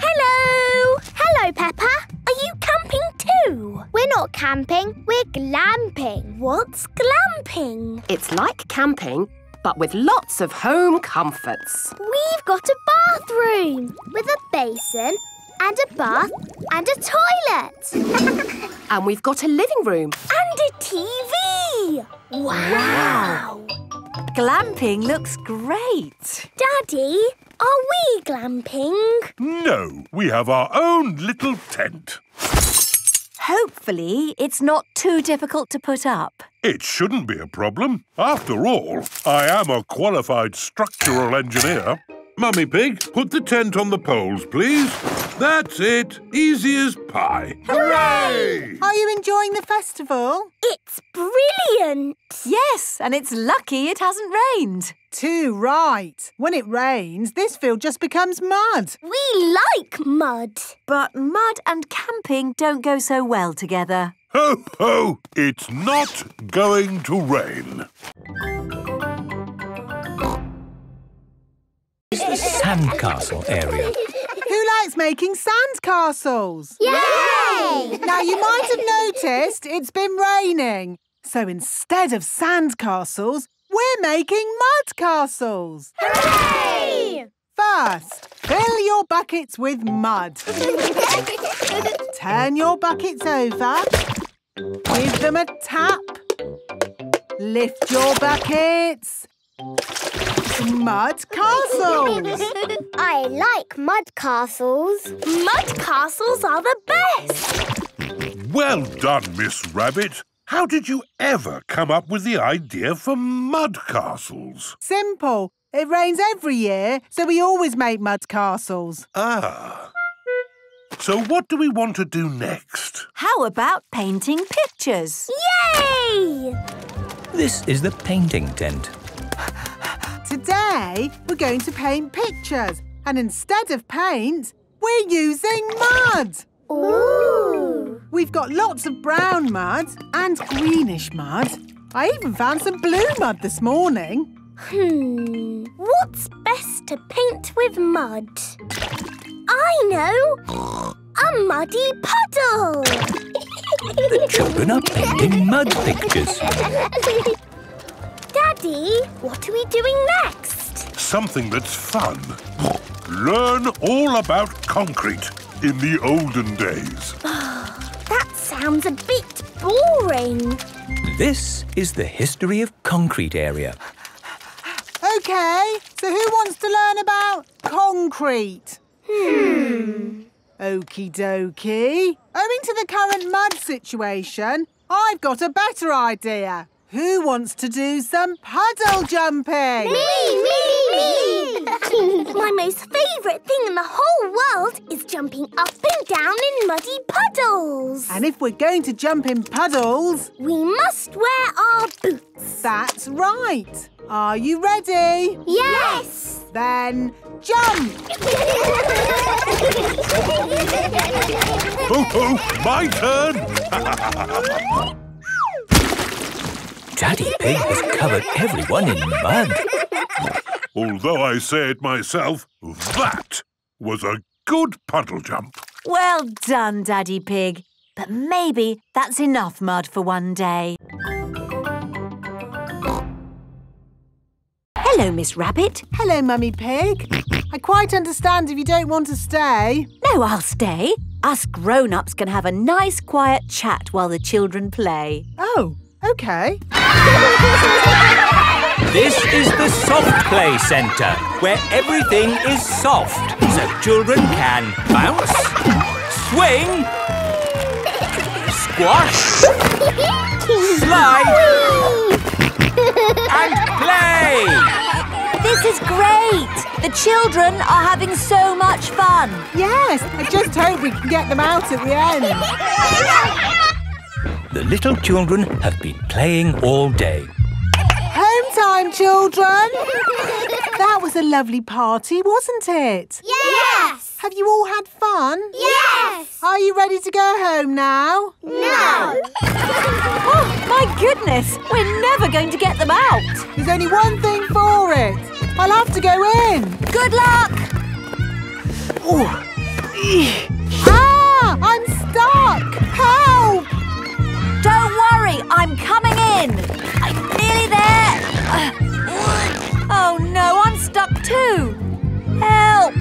Hello! Hello, Peppa. Are you camping too? We're not camping, we're glamping. What's glamping? It's like camping, but with lots of home comforts. We've got a bathroom with a basin and a bath and a toilet. And we've got a living room. And a T V! Wow! wow. Glamping looks great. Daddy, are we glamping? No, we have our own little tent. Hopefully, it's not too difficult to put up. It shouldn't be a problem. After all, I am a qualified structural engineer. Mummy Pig, put the tent on the poles, please. That's it. Easy as pie. Hooray! Are you enjoying the festival? It's brilliant. Yes, and it's lucky it hasn't rained. Too right. When it rains, this field just becomes mud. We like mud. But mud and camping don't go so well together. Ho, ho! It's not going to rain. It's the sandcastle area. Who likes making sandcastles? Yay! Now, you might have noticed it's been raining. So instead of sandcastles, we're making mud castles. Hooray! First, fill your buckets with mud. Turn your buckets over. Give them a tap. Lift your buckets. Mud castles! I like mud castles. Mud castles are the best! Well done, Miss Rabbit. How did you ever come up with the idea for mud castles? Simple. It rains every year, so we always make mud castles. Ah. So what do we want to do next? How about painting pictures? Yay! This is the painting tent. Today, we're going to paint pictures, and instead of paint, we're using mud. Ooh! We've got lots of brown mud and greenish mud. I even found some blue mud this morning. Hmm, what's best to paint with mud? I know! A muddy puddle! The children are painting mud pictures. Daddy, what are we doing next? Something that's fun. Learn all about concrete in the olden days. That sounds a bit boring. This is the history of concrete area. OK, so who wants to learn about concrete? Hmm. Okie dokie. Owing to the current mud situation, I've got a better idea. Who wants to do some puddle jumping? Me, me, me! My most favourite thing in the whole world is jumping up and down in muddy puddles. And if we're going to jump in puddles... we must wear our boots. That's right. Are you ready? Yes! Then jump! Hoo hoo! My turn! Daddy Pig has covered everyone in mud. Although I say it myself, that was a good puddle jump. Well done, Daddy Pig. But maybe that's enough mud for one day. Hello, Miss Rabbit. Hello, Mummy Pig. I quite understand if you don't want to stay. No, I'll stay. Us grown-ups can have a nice quiet chat while the children play. Oh, OK. This is the Soft Play Centre, where everything is soft, so children can bounce, swing, squash, slide, and play. This is great! The children are having so much fun. Yes, I just hope we can get them out at the end. The little children have been playing all day. Home time, children! That was a lovely party, wasn't it? Yes! Have you all had fun? Yes! Are you ready to go home now? No! Oh, my goodness! We're never going to get them out! There's only one thing for it. I'll have to go in. Good luck! Oh. Ah! I'm stuck! Help! Don't worry, I'm coming in. I'm nearly there. Oh no, I'm stuck too. Help!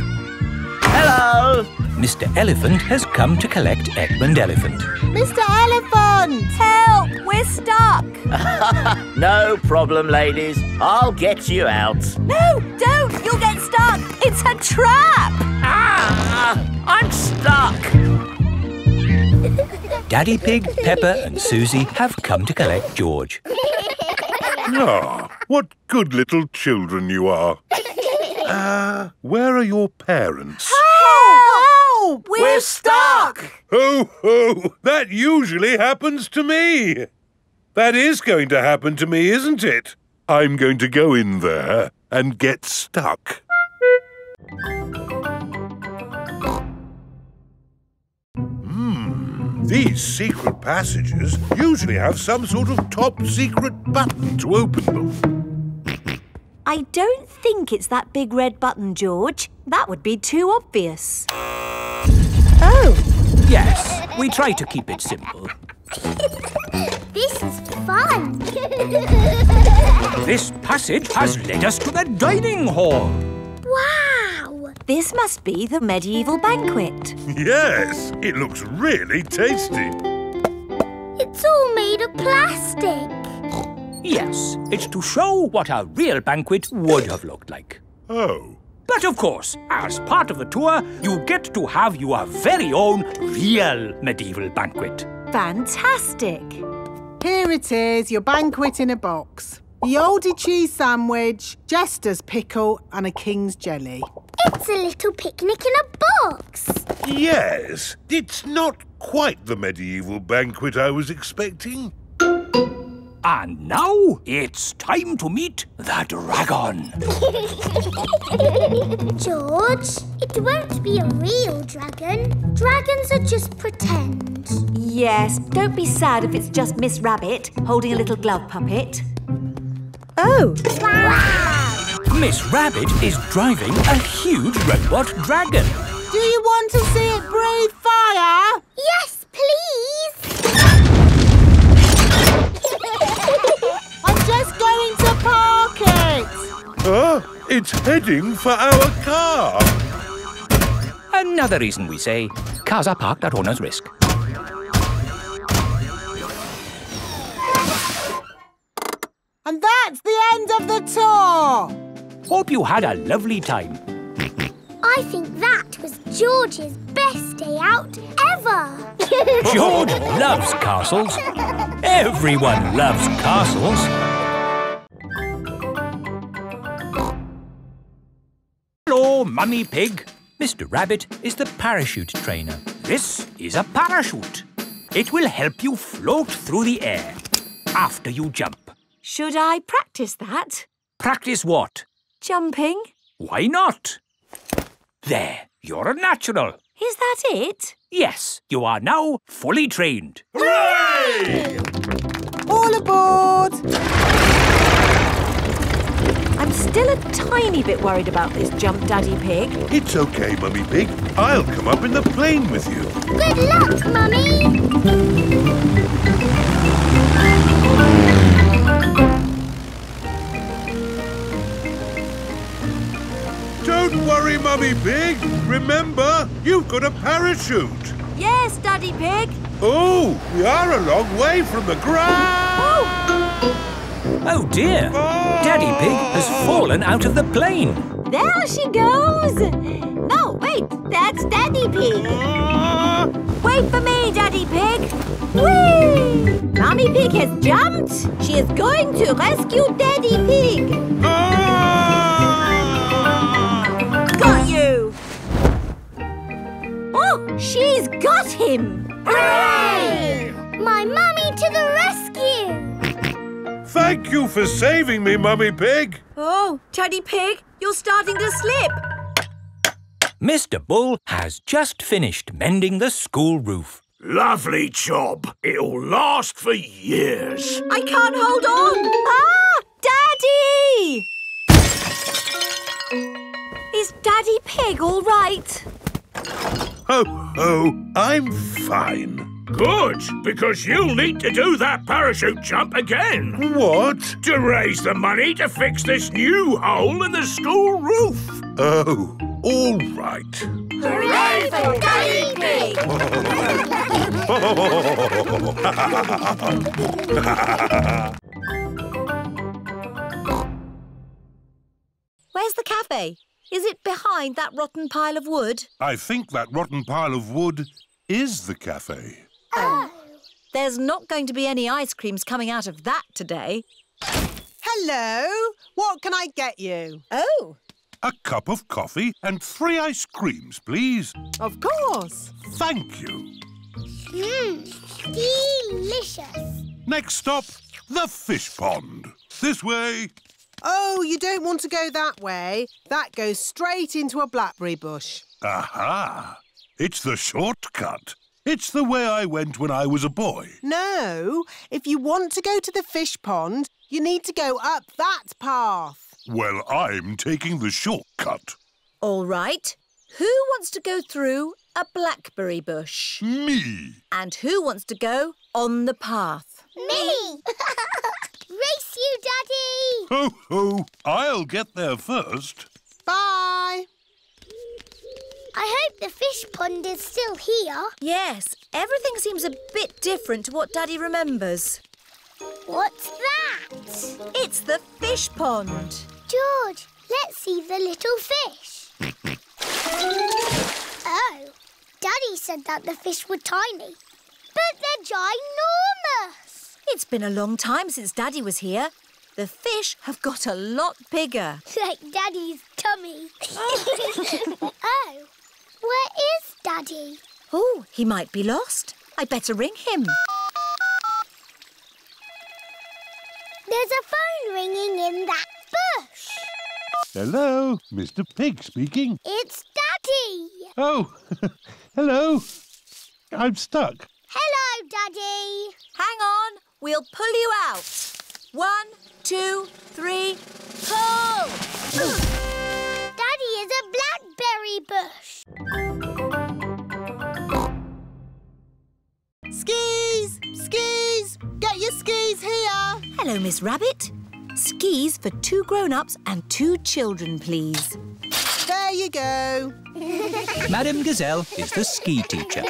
Hello! Mister Elephant has come to collect Edmund Elephant. Mister Elephant! Help! We're stuck! No problem, ladies. I'll get you out. No, don't! You'll get stuck! It's a trap! Ah! I'm stuck! Daddy Pig, Peppa and Susie have come to collect George. Ah, what good little children you are. Uh, where are your parents? Help! Help! We're, We're stuck! Ho, ho! That usually happens to me. That is going to happen to me, isn't it? I'm going to go in there and get stuck. Hmm. These secret passages usually have some sort of top secret button to open them. I don't think it's that big red button, George. That would be too obvious. Oh! Yes, we try to keep it simple. This is fun! This passage has led us to the dining hall. Wow! This must be the medieval banquet. Yes, it looks really tasty. It's all made of plastic. Yes, it's to show what a real banquet would have looked like. Oh. But of course, as part of the tour, you get to have your very own real medieval banquet. Fantastic. Here it is, your banquet in a box. The oldie cheese sandwich, jester's pickle and a king's jelly. It's a little picnic in a box. Yes, it's not quite the medieval banquet I was expecting. And now it's time to meet the dragon. George, it won't be a real dragon. Dragons are just pretend. Yes, don't be sad if it's just Miss Rabbit holding a little glove puppet. Oh! Wow! Miss Rabbit is driving a huge robot dragon. Do you want to see it breathe fire? Yes, please! I'm just going to park it! Huh? It's heading for our car! Another reason we say cars are parked at owner's risk. And that's the end of the tour! Hope you had a lovely time. I think that was George's best day out ever. George loves castles. Everyone loves castles. Hello, Mummy Pig. Mister Rabbit is the parachute trainer. This is a parachute. It will help you float through the air after you jump. Should I practice that? Practice what? Jumping. Why not? There, you're a natural. Is that it? Yes, you are now fully trained. Hooray! All aboard! I'm still a tiny bit worried about this jump, Daddy Pig. It's OK, Mummy Pig. I'll come up in the plane with you. Good luck, Mummy! Don't worry, Mummy Pig. Remember, you've got a parachute. Yes, Daddy Pig. Oh, we are a long way from the ground. Oh, oh dear. Oh. Daddy Pig has fallen out of the plane. There she goes. No, wait, that's Daddy Pig. Uh. Wait for me, Daddy Pig. Whee! Mummy Pig has jumped. She is going to rescue Daddy Pig. Uh. Oh, she's got him! Hooray! My mummy to the rescue! Thank you for saving me, Mummy Pig. Oh, Daddy Pig, you're starting to slip. Mister Bull has just finished mending the school roof. Lovely job. It'll last for years. I can't hold on. Ah, Daddy! Is Daddy Pig all right? Ho, ho, I'm fine. Good, because you'll need to do that parachute jump again. What? To raise the money to fix this new hole in the school roof. Oh, all right. Hooray for Daddy Pig! Where's the cafe? Is it behind that rotten pile of wood? I think that rotten pile of wood is the cafe. Oh. There's not going to be any ice creams coming out of that today. Hello. What can I get you? Oh. A cup of coffee and three ice creams, please. Of course. Thank you. Mmm. Delicious. Next stop, the fish pond. This way. Oh, you don't want to go that way. That goes straight into a blackberry bush. Aha! It's the shortcut. It's the way I went when I was a boy. No, if you want to go to the fish pond, you need to go up that path. Well, I'm taking the shortcut. All right. Who wants to go through a blackberry bush? Me. And who wants to go on the path? Me! Race you, Daddy! Ho, ho! I'll get there first. Bye! I hope the fish pond is still here. Yes, everything seems a bit different to what Daddy remembers. What's that? It's the fish pond. George, let's see the little fish. Oh, Daddy said that the fish were tiny, but they're ginormous. It's been a long time since Daddy was here. The fish have got a lot bigger. Like Daddy's tummy. Oh. Oh, where is Daddy? Oh, he might be lost. I'd better ring him. There's a phone ringing in that bush. Hello, Mister Pig speaking. It's Daddy. Oh, hello. I'm stuck. Hello, Daddy. Hang on. We'll pull you out. One, two, three, pull! Daddy is a blackberry bush. Skis! Skis! Get your skis here! Hello, Miss Rabbit. Skis for two grown-ups and two children, please. There you go. Madame Gazelle is the ski teacher.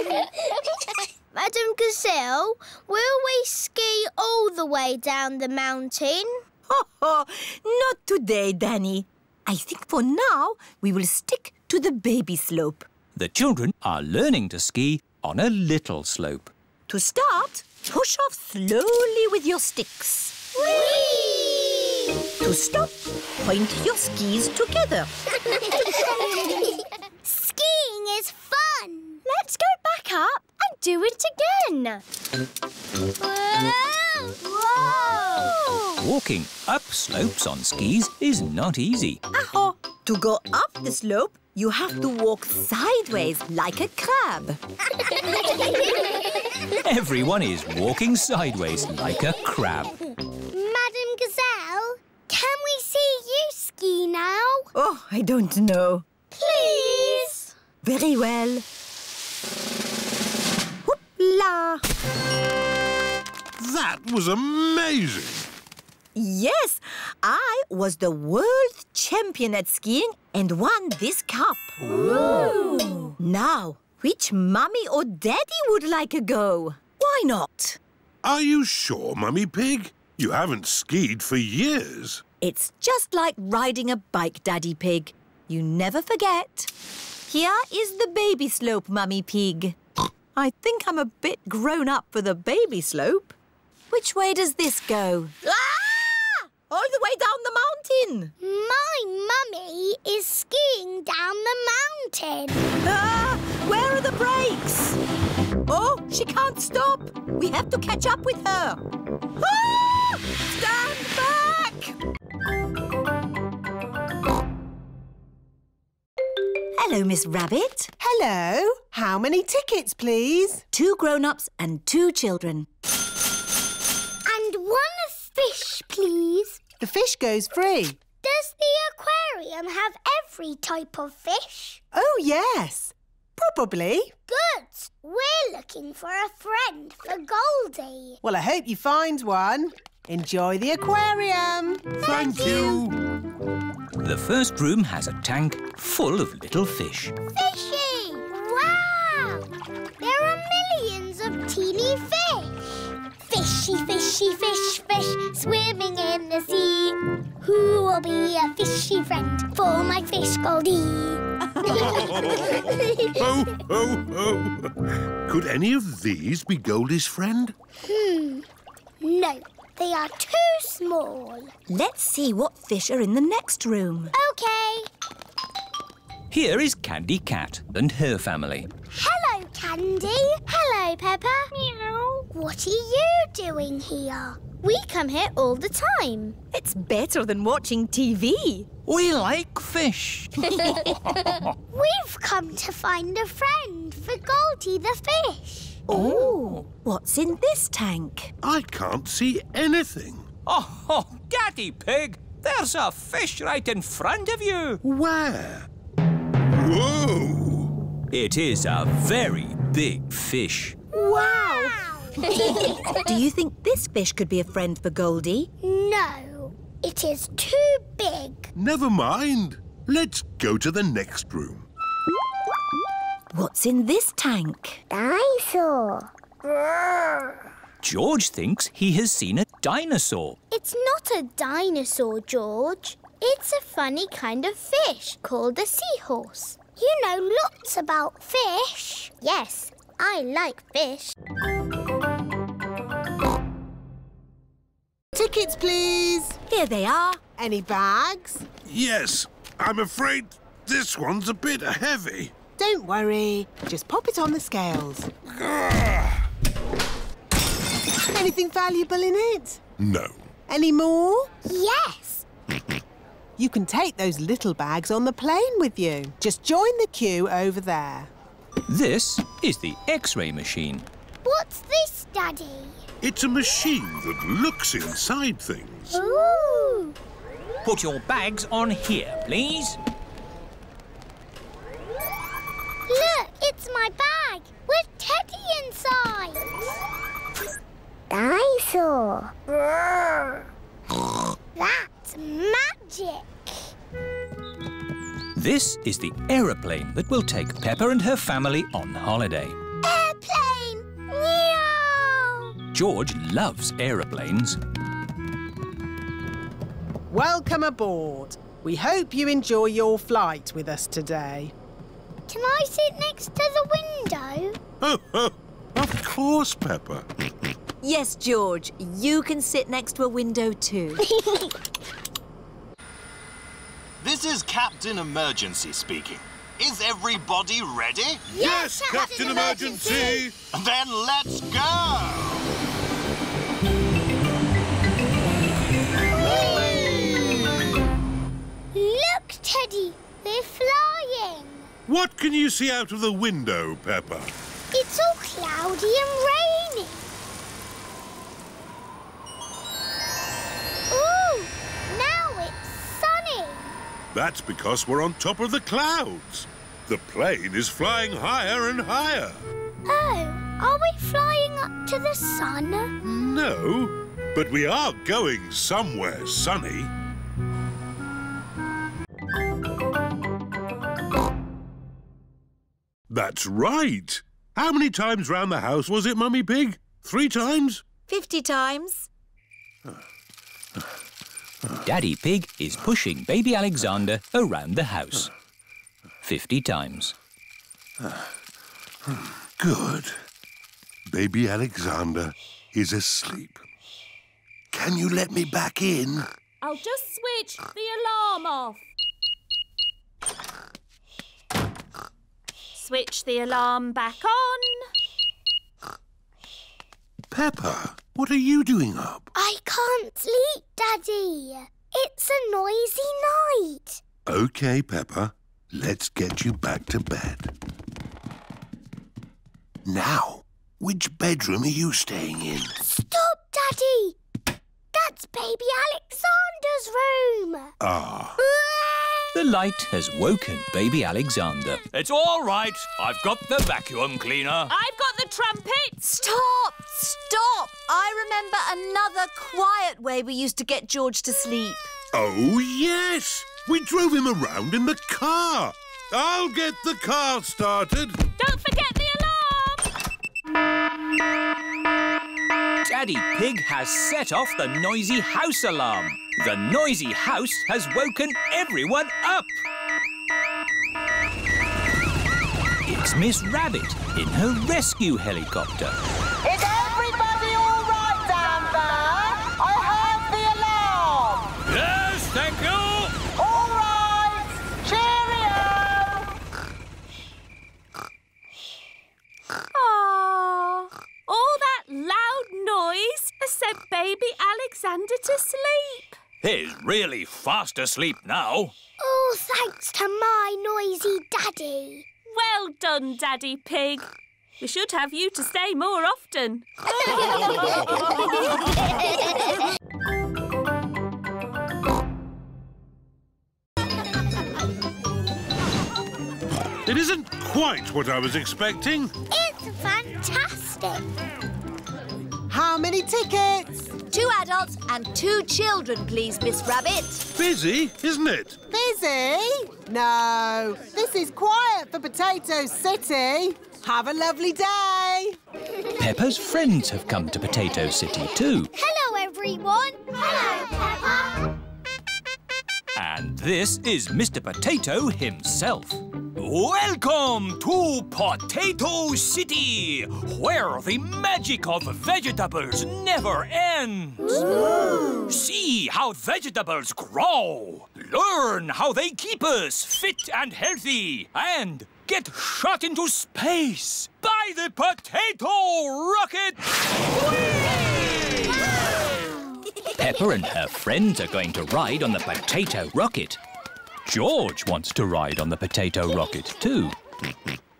Madame Gazelle, will we ski all the way down the mountain? Ho, ho, not today, Danny. I think for now we will stick to the baby slope. The children are learning to ski on a little slope. To start, push off slowly with your sticks. Whee! To stop, point your skis together. Skiing is fun! Let's go back up and do it again. Whoa! Whoa! Walking up slopes on skis is not easy. Aho! To go up the slope, you have to walk sideways like a crab. Everyone is walking sideways like a crab. Madame Gazelle, can we see you ski now? Oh, I don't know. Please! Very well. Hoopla! That was amazing! Yes, I was the world champion at skiing and won this cup. Ooh. Now, which mummy or daddy would like a go? Why not? Are you sure, Mummy Pig? You haven't skied for years. It's just like riding a bike, Daddy Pig. You never forget. Here is the baby slope, Mummy Pig. I think I'm a bit grown up for the baby slope. Which way does this go? Ah! All the way down the mountain. My mummy is skiing down the mountain. Ah! Where are the brakes? Oh, she can't stop. We have to catch up with her. Ah! Stand back! Hello, Miss Rabbit. Hello. How many tickets, please? Two grown-ups and two children. And one fish, please. The fish goes free. Does the aquarium have every type of fish? Oh, yes. Probably. Good. We're looking for a friend for Goldie. Well, I hope you find one. Enjoy the aquarium. Thank, Thank you. you. The first room has a tank full of little fish. Fishy! Wow! There are millions of teeny fish. Fishy, fishy, fish, fish, swimming in the sea. Who will be a fishy friend for my fish Goldie? Ho, ho, ho! Could any of these be Goldie's friend? Hmm. No, they are too small. Let's see what fish are in the next room. OK. Here is Candy Cat and her family. Hello, Candy. Hello, Peppa. Meow. What are you doing here? We come here all the time. It's better than watching T V. We like fish. We've come to find a friend for Goldie the fish. Oh, what's in this tank? I can't see anything. Oh, oh, Daddy Pig, there's a fish right in front of you. Where? Whoa! It is a very big fish. Wow! Do you think this fish could be a friend for Goldie? No, it is too big. Never mind. Let's go to the next room. What's in this tank? Dinosaur. George thinks he has seen a dinosaur. It's not a dinosaur, George. It's a funny kind of fish called a seahorse. You know lots about fish. Yes, I like fish. Tickets, please. Here they are. Any bags? Yes, I'm afraid this one's a bit heavy. Don't worry. Just pop it on the scales. Anything valuable in it? No. Any more? Yes. You can take those little bags on the plane with you. Just join the queue over there. This is the X-ray machine. What's this, Daddy? It's a machine that looks inside things. Ooh! Put your bags on here, please. Look, it's my bag with Teddy inside. Dinosaur. That's magic. This is the aeroplane that will take Peppa and her family on holiday. Airplane! Meow! George loves aeroplanes. Welcome aboard. We hope you enjoy your flight with us today. Can I sit next to the window? Oh, oh, of course, Peppa. Yes, George, you can sit next to a window too. This is Captain Emergency speaking. Is everybody ready? Yes, yes Captain, Captain Emergency. Emergency! Then let's go! Whee! Look, Teddy, we're flying. What can you see out of the window, Peppa? It's all cloudy and rainy. Ooh, now it's sunny. That's because we're on top of the clouds. The plane is flying higher and higher. Oh, are we flying up to the sun? No, but we are going somewhere sunny. That's right. How many times round the house was it, Mummy Pig? Three times? Fifty times. Daddy Pig is pushing Baby Alexander around the house. Fifty times. Good. Baby Alexander is asleep. Can you let me back in? I'll just switch the alarm off. Switch the alarm back on. Peppa, what are you doing up? I can't sleep, Daddy. It's a noisy night. OK, Peppa. Let's get you back to bed. Now, which bedroom are you staying in? Stop, Daddy. That's Baby Alexander's room. Ah. The light has woken Baby Alexander. It's all right. I've got the vacuum cleaner. I've got the trumpet. Stop! Stop! I remember another quiet way we used to get George to sleep. Oh, yes. We drove him around in the car. I'll get the car started. Don't forget the alarm. Daddy Pig has set off the noisy house alarm. The noisy house has woken everyone up. It's Miss Rabbit in her rescue helicopter. Is everybody all right down there? I heard the alarm. Yes, thank you. All right. Cheerio. Oh, all that loud noise has sent Baby Alexander to sleep. He's really fast asleep now. Oh, thanks to my noisy daddy. Well done, Daddy Pig. We should have you to stay more often. It isn't quite what I was expecting. It's fantastic. How many tickets? Two adults and two children, please, Miss Rabbit. Busy, isn't it? Busy? No, this is quiet for Potato City. Have a lovely day. Peppa's friends have come to Potato City too. Hello, everyone. Hello, Peppa. And this is Mister Potato himself. Welcome to Potato City, where the magic of vegetables never ends. Ooh. See how vegetables grow, learn how they keep us fit and healthy, and get shot into space by the potato rocket. Whee! Peppa and her friends are going to ride on the potato rocket. George wants to ride on the potato rocket too.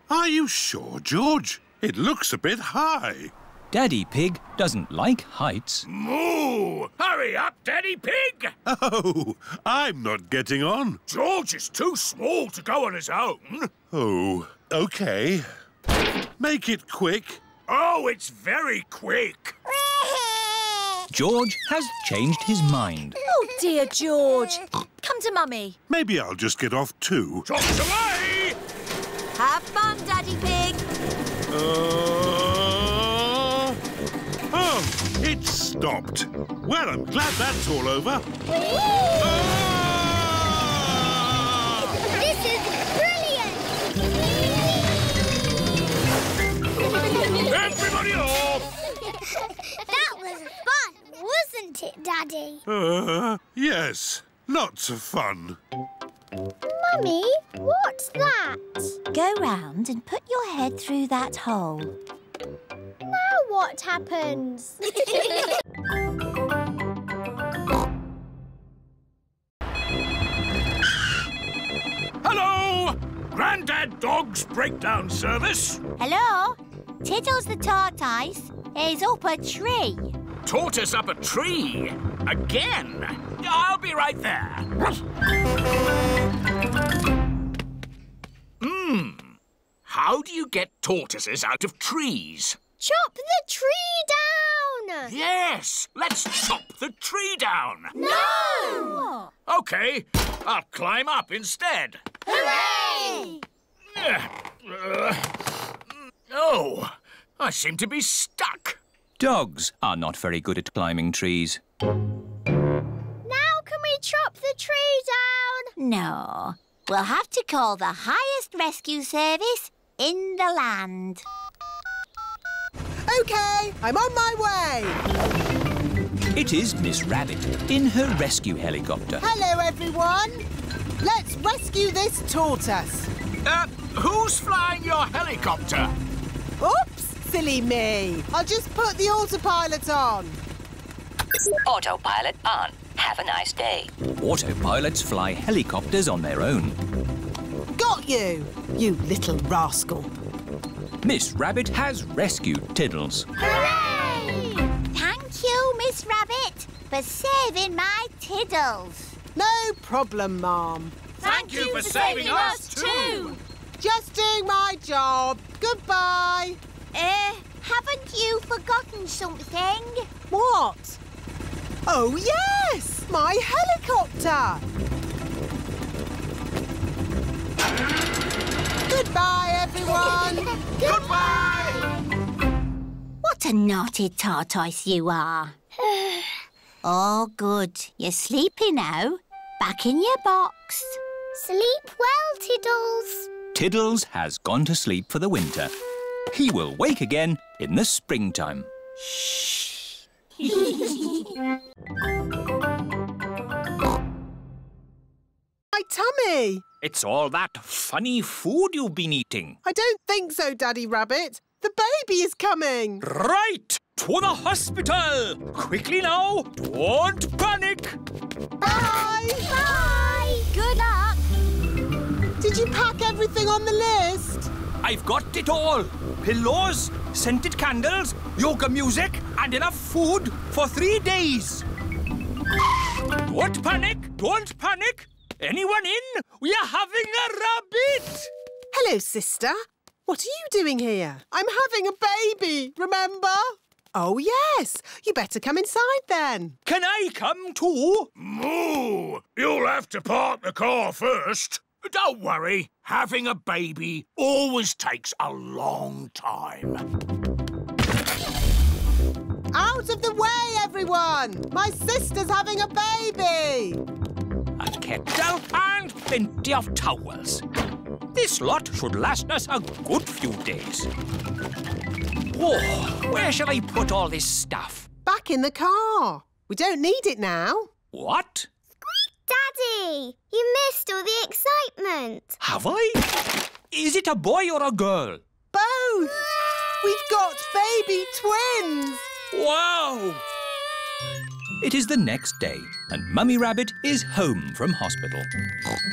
Are you sure, George? It looks a bit high. Daddy Pig doesn't like heights. Moo! Hurry up, Daddy Pig! Oh, I'm not getting on. George is too small to go on his own. Oh, OK. Make it quick. Oh, it's very quick. George has changed his mind. Oh, dear, George. Come to Mummy. Maybe I'll just get off too. Toss away! Have fun, Daddy Pig. Uh... Oh, it stopped. Well, I'm glad that's all over. Oh! This is brilliant! wasn't it, Daddy? Uh, yes. Lots of fun. Mummy, what's that? Go round and put your head through that hole. Now what happens? Hello! Grandad Dog's breakdown service. Hello? Tiddles the tortoise is up a tree. Tortoise up a tree? Again? I'll be right there. Hmm. How do you get tortoises out of trees? Chop the tree down! Yes! Let's chop the tree down! No! OK, I'll climb up instead. Hooray! Oh, I seem to be stuck. Dogs are not very good at climbing trees. Now can we chop the tree down? No. We'll have to call the highest rescue service in the land. OK, I'm on my way. It is Miss Rabbit in her rescue helicopter. Hello, everyone. Let's rescue this tortoise. Uh, who's flying your helicopter? Oops, silly me. I'll just put the autopilot on. Autopilot on. Have a nice day. Autopilots fly helicopters on their own. Got you, you little rascal. Miss Rabbit has rescued Tiddles. Hooray! Thank you, Miss Rabbit, for saving my Tiddles. No problem, Ma'am. Thank, Thank you, you for saving, saving us, too. Just doing my job. Goodbye. Eh, uh, haven't you forgotten something? What? Oh, yes! My helicopter! Goodbye, everyone! Goodbye! What a naughty tortoise you are. All good. You're sleepy now. Back in your box. Sleep well, Tiddles. Tiddles has gone to sleep for the winter. He will wake again in the springtime. Shh! My tummy! It's all that funny food you've been eating. I don't think so, Daddy Rabbit. The baby is coming. Right! To the hospital! Quickly now! Don't panic! Bye! Bye! Good luck! Did you pack everything on the list? I've got it all. Pillows, scented candles, yoga music and enough food for three days. Don't panic, don't panic. Anyone in? We are having a rabbit. Hello, sister. What are you doing here? I'm having a baby, remember? Oh, yes. You better come inside then. Can I come too? Moo! You'll have to park the car first. Don't worry. Having a baby always takes a long time. Out of the way, everyone! My sister's having a baby! A kettle and plenty of towels. This lot should last us a good few days. Oh, where shall I put all this stuff? Back in the car. We don't need it now. What? Daddy, you missed all the excitement. Have I? Is it a boy or a girl? Both. We've got baby twins. Wow. It is the next day and Mummy Rabbit is home from hospital.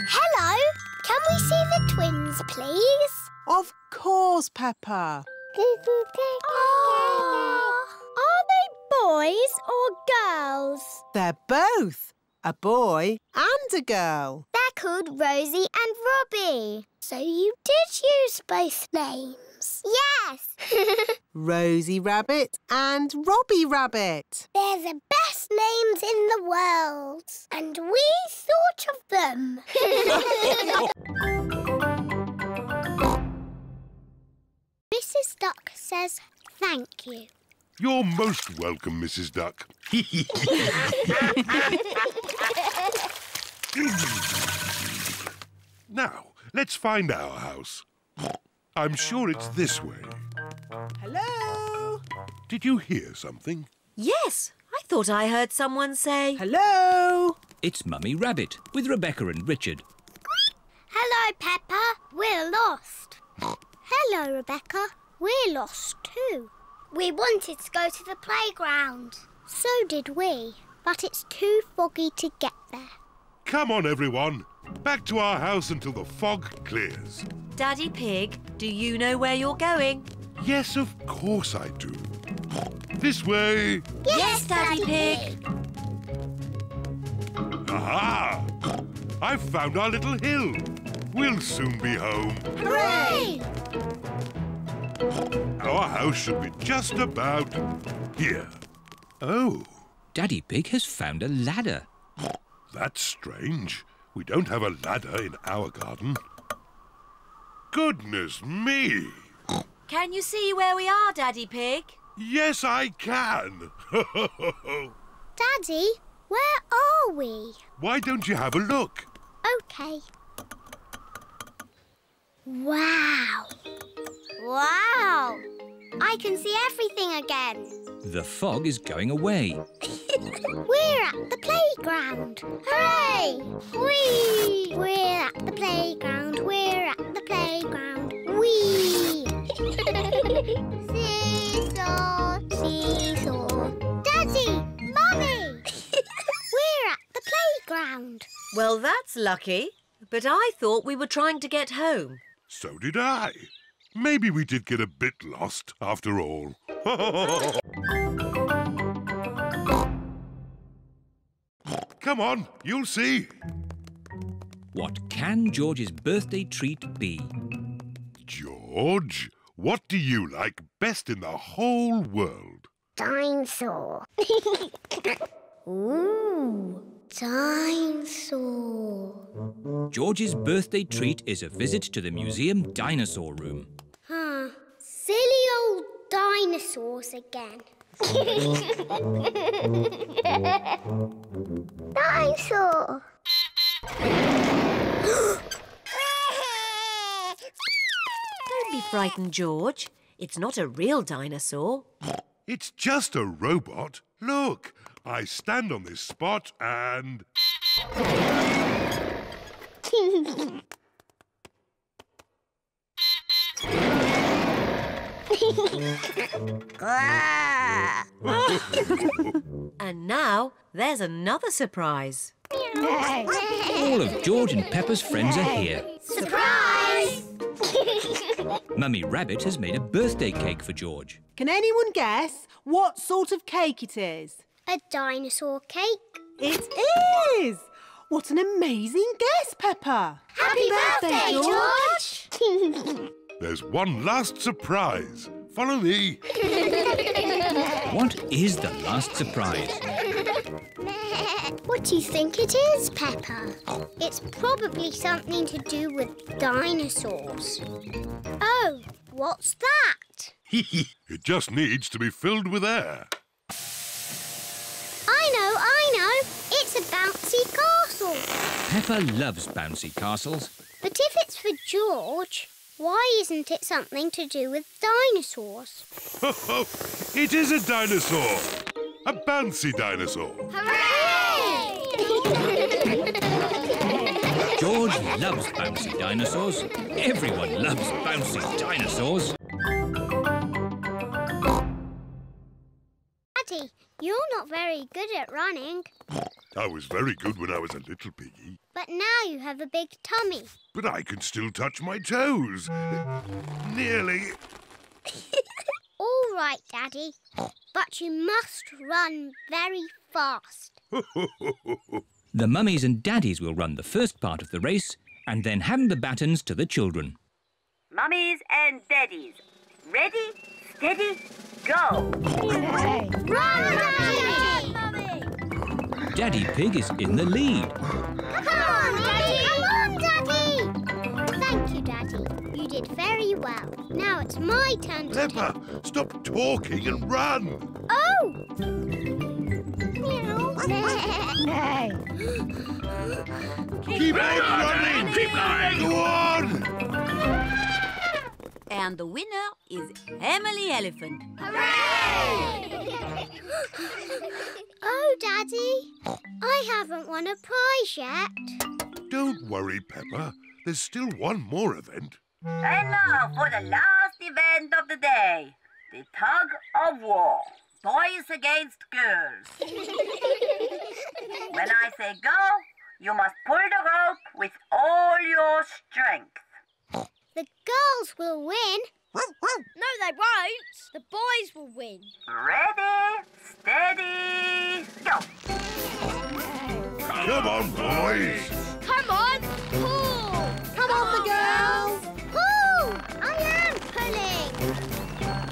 Hello. Can we see the twins, please? Of course, Peppa. Oh. Are they boys or girls? They're both. A boy and a girl. They're called Rosie and Robbie. So you did use both names. Yes. Rosie Rabbit and Robbie Rabbit. They're the best names in the world. And we thought of them. Missus Duck says thank you. You're most welcome, Missus Duck. Now, let's find our house. I'm sure it's this way. Hello? Did you hear something? Yes, I thought I heard someone say... Hello! It's Mummy Rabbit with Rebecca and Richard. Squeak! Hello, Peppa. We're lost. Hello, Rebecca. We're lost too. We wanted to go to the playground. So did we, but it's too foggy to get there. Come on, everyone. Back to our house until the fog clears. Daddy Pig, do you know where you're going? Yes, of course I do. This way. Yes, yes Daddy, Daddy Pig. Pig. Aha! I've found our little hill. We'll soon be home. Hooray! Our house should be just about here. Oh. Daddy Pig has found a ladder. That's strange. We don't have a ladder in our garden. Goodness me! Can you see where we are, Daddy Pig? Yes, I can. Daddy, where are we? Why don't you have a look? OK. Wow! Wow! I can see everything again. The fog is going away. We're at the playground. Hooray! Whee! We're at the playground. We're at the playground. Whee! Seesaw, seesaw. Daddy! Mummy! We're at the playground. Well, that's lucky. But I thought we were trying to get home. So did I. Maybe we did get a bit lost after all. Come on, you'll see. What can George's birthday treat be? George, what do you like best in the whole world? Dinosaur. Ooh, dinosaur. George's birthday treat is a visit to the museum dinosaur room. Huh, silly old dinosaurs again. Dinosaur! Don't be frightened, George. It's not a real dinosaur. It's just a robot. Look, I stand on this spot and... And now, there's another surprise. All of George and Peppa's friends are here. Surprise! Mummy Rabbit has made a birthday cake for George. Can anyone guess what sort of cake it is? A dinosaur cake. It is! What an amazing guess, Peppa! Happy, Happy birthday, birthday, George! There's one last surprise. Follow me. What is the last surprise? What do you think it is, Peppa? It's probably something to do with dinosaurs. Oh, what's that? It just needs to be filled with air. I know, I know. It's a bouncy castle. Peppa loves bouncy castles. But if it's for George... why isn't it something to do with dinosaurs? Ho, ho! It is a dinosaur! A bouncy dinosaur! Hooray! George loves bouncy dinosaurs. Everyone loves bouncy dinosaurs. Daddy, you're not very good at running. I was very good when I was a little piggy. But now you have a big tummy. But I can still touch my toes. Nearly. All right, Daddy. But you must run very fast. The mummies and daddies will run the first part of the race and then hand the batons to the children. Mummies and daddies, ready, steady, go. Run, run, Daddy! Mummy! Daddy Pig is in the lead. Come on, Daddy! Come on, Daddy! Thank you, Daddy. You did very well. Now it's my turn to... Peppa, stop talking and run! Oh! Keep on running! Keep going! Go on! And the winner is Emily Elephant. Hooray! Oh, Daddy, I haven't won a prize yet. Don't worry, Peppa. There's still one more event. And now for the last event of the day, the tug of war. Boys against girls. When I say go, you must pull the rope with all your strength. The girls will win. No, they won't. The boys will win. Ready, steady, go. Come on, boys. Come on, pull. Come on, the girls. Pull. I am pulling.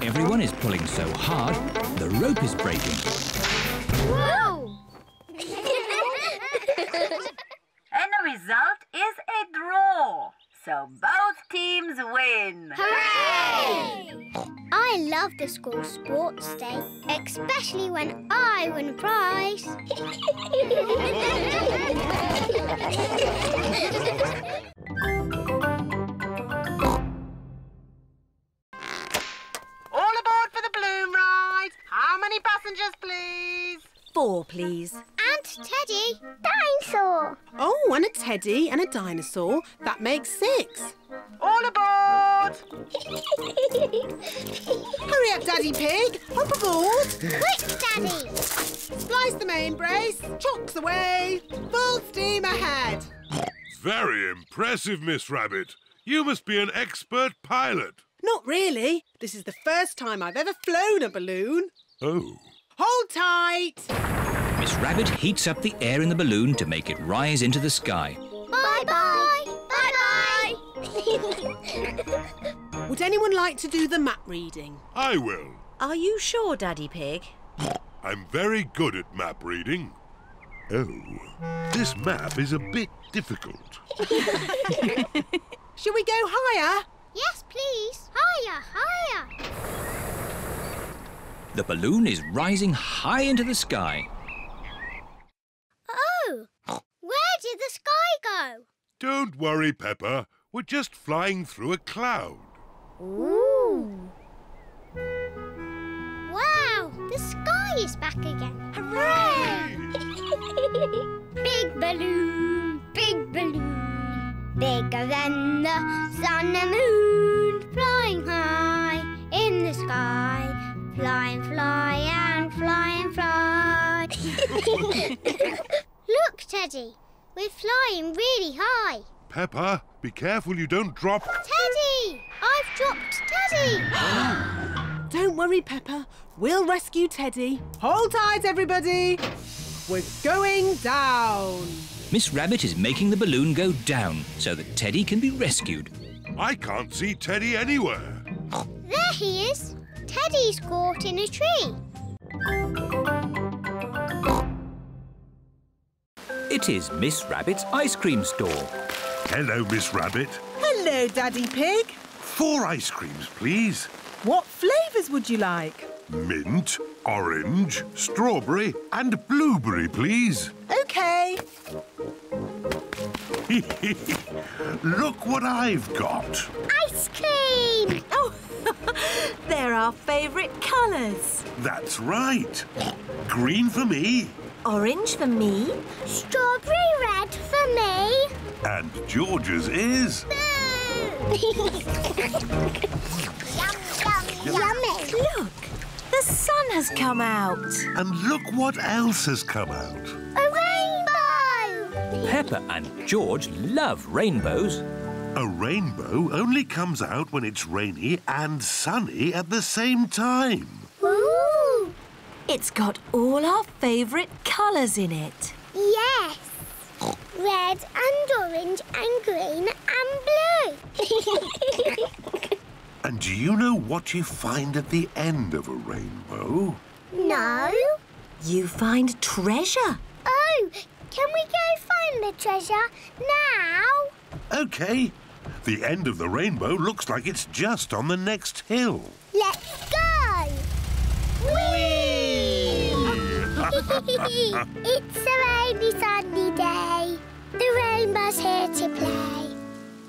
Everyone is pulling so hard, the rope is breaking. Whoa! And the result is a draw. So both teams win. Hooray! I love the school sports day, especially when I win a prize. All aboard for the balloon ride. How many passengers, please? Four, please. And Teddy. Dinosaur. Oh, and a Teddy and a dinosaur. That makes six. All aboard! Hurry up, Daddy Pig. Hop aboard. Quick, Daddy. Slice the main brace. Chocks away. Full steam ahead. Very impressive, Miss Rabbit. You must be an expert pilot. Not really. This is the first time I've ever flown a balloon. Oh. Hold tight! Miss Rabbit heats up the air in the balloon to make it rise into the sky. Bye-bye! Bye-bye! Would anyone like to do the map reading? I will. Are you sure, Daddy Pig? I'm very good at map reading. Oh, this map is a bit difficult. Shall we go higher? Yes, please. Higher, higher. The balloon is rising high into the sky. Oh! Where did the sky go? Don't worry, Peppa. We're just flying through a cloud. Ooh! Wow! The sky is back again. Hooray! Big balloon, big balloon, bigger than the sun and moon. Flying high in the sky. Fly and fly and fly and fly. Look, Teddy, we're flying really high. Peppa, be careful you don't drop... Teddy! I've dropped Teddy! Don't worry, Peppa. We'll rescue Teddy. Hold tight, everybody. We're going down. Miss Rabbit is making the balloon go down so that Teddy can be rescued. I can't see Teddy anywhere. There he is. Teddy's caught in a tree. It is Miss Rabbit's ice cream store. Hello, Miss Rabbit. Hello, Daddy Pig. Four ice creams, please. What flavours would you like? Mint, orange, strawberry and blueberry, please. OK. Look what I've got. Ice cream! Oh, they're our favourite colours. That's right. Green for me. Orange for me. Strawberry red for me. And George's is... Yum, yum, yummy. Look, the sun has come out. And look what else has come out. A rainbow! Peppa and George love rainbows. A rainbow only comes out when it's rainy and sunny at the same time. Ooh! It's got all our favourite colours in it. Yes. Red and orange and green and blue. And do you know what you find at the end of a rainbow? No. You find treasure. Oh, can we go find the treasure now? OK. The end of the rainbow looks like it's just on the next hill. Let's go! Whee! It's a rainy, sunny day. The rainbow's here to play.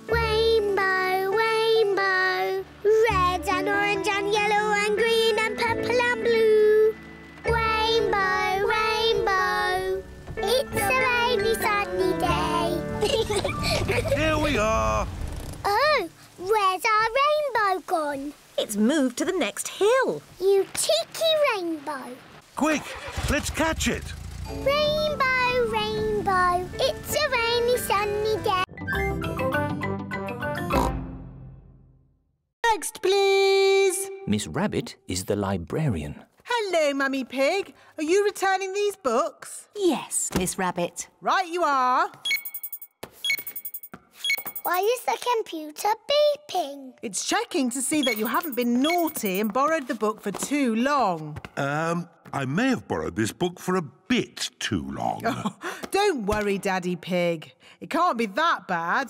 Rainbow, rainbow, rainbow. and orange and yellow and green and purple and blue. Rainbow, rainbow, it's a rainy sunny day. Here we are. Oh, where's our rainbow gone? It's moved to the next hill. You cheeky rainbow. Quick, let's catch it. Rainbow, rainbow, it's a rainy sunny day. Next, please. Miss Rabbit is the librarian. Hello, Mummy Pig. Are you returning these books? Yes, Miss Rabbit. Right you are. Why is the computer beeping? It's checking to see that you haven't been naughty and borrowed the book for too long. Um, I may have borrowed this book for a bit too long. Oh, don't worry, Daddy Pig. It can't be that bad.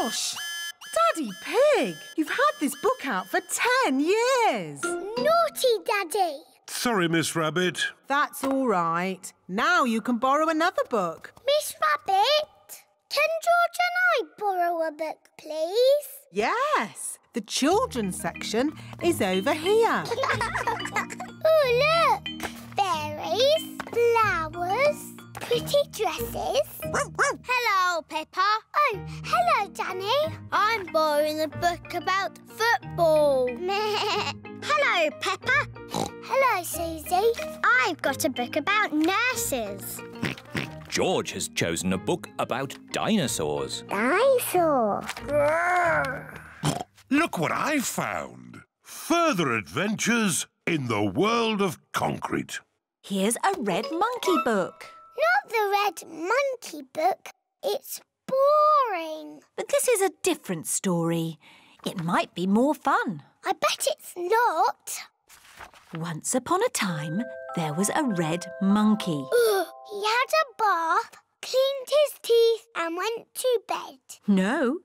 Gosh! Daddy Pig, you've had this book out for ten years. Naughty, Daddy. Sorry, Miss Rabbit. That's all right. Now you can borrow another book. Miss Rabbit? Can George and I borrow a book, please? Yes. The children's section is over here. Oh, look. Fairies, flowers, pretty dresses. Hello, Peppa. Oh, hello, Danny. I'm borrowing a book about football. Hello, Peppa. Hello, Susie. I've got a book about nurses. George has chosen a book about dinosaurs. Dinosaur. Look what I found. Further adventures in the world of concrete. Here's a red monkey book. Not the red monkey book. It's boring. But this is a different story. It might be more fun. I bet it's not. Once upon a time, there was a red monkey. He had a bath, cleaned his teeth and went to bed. No,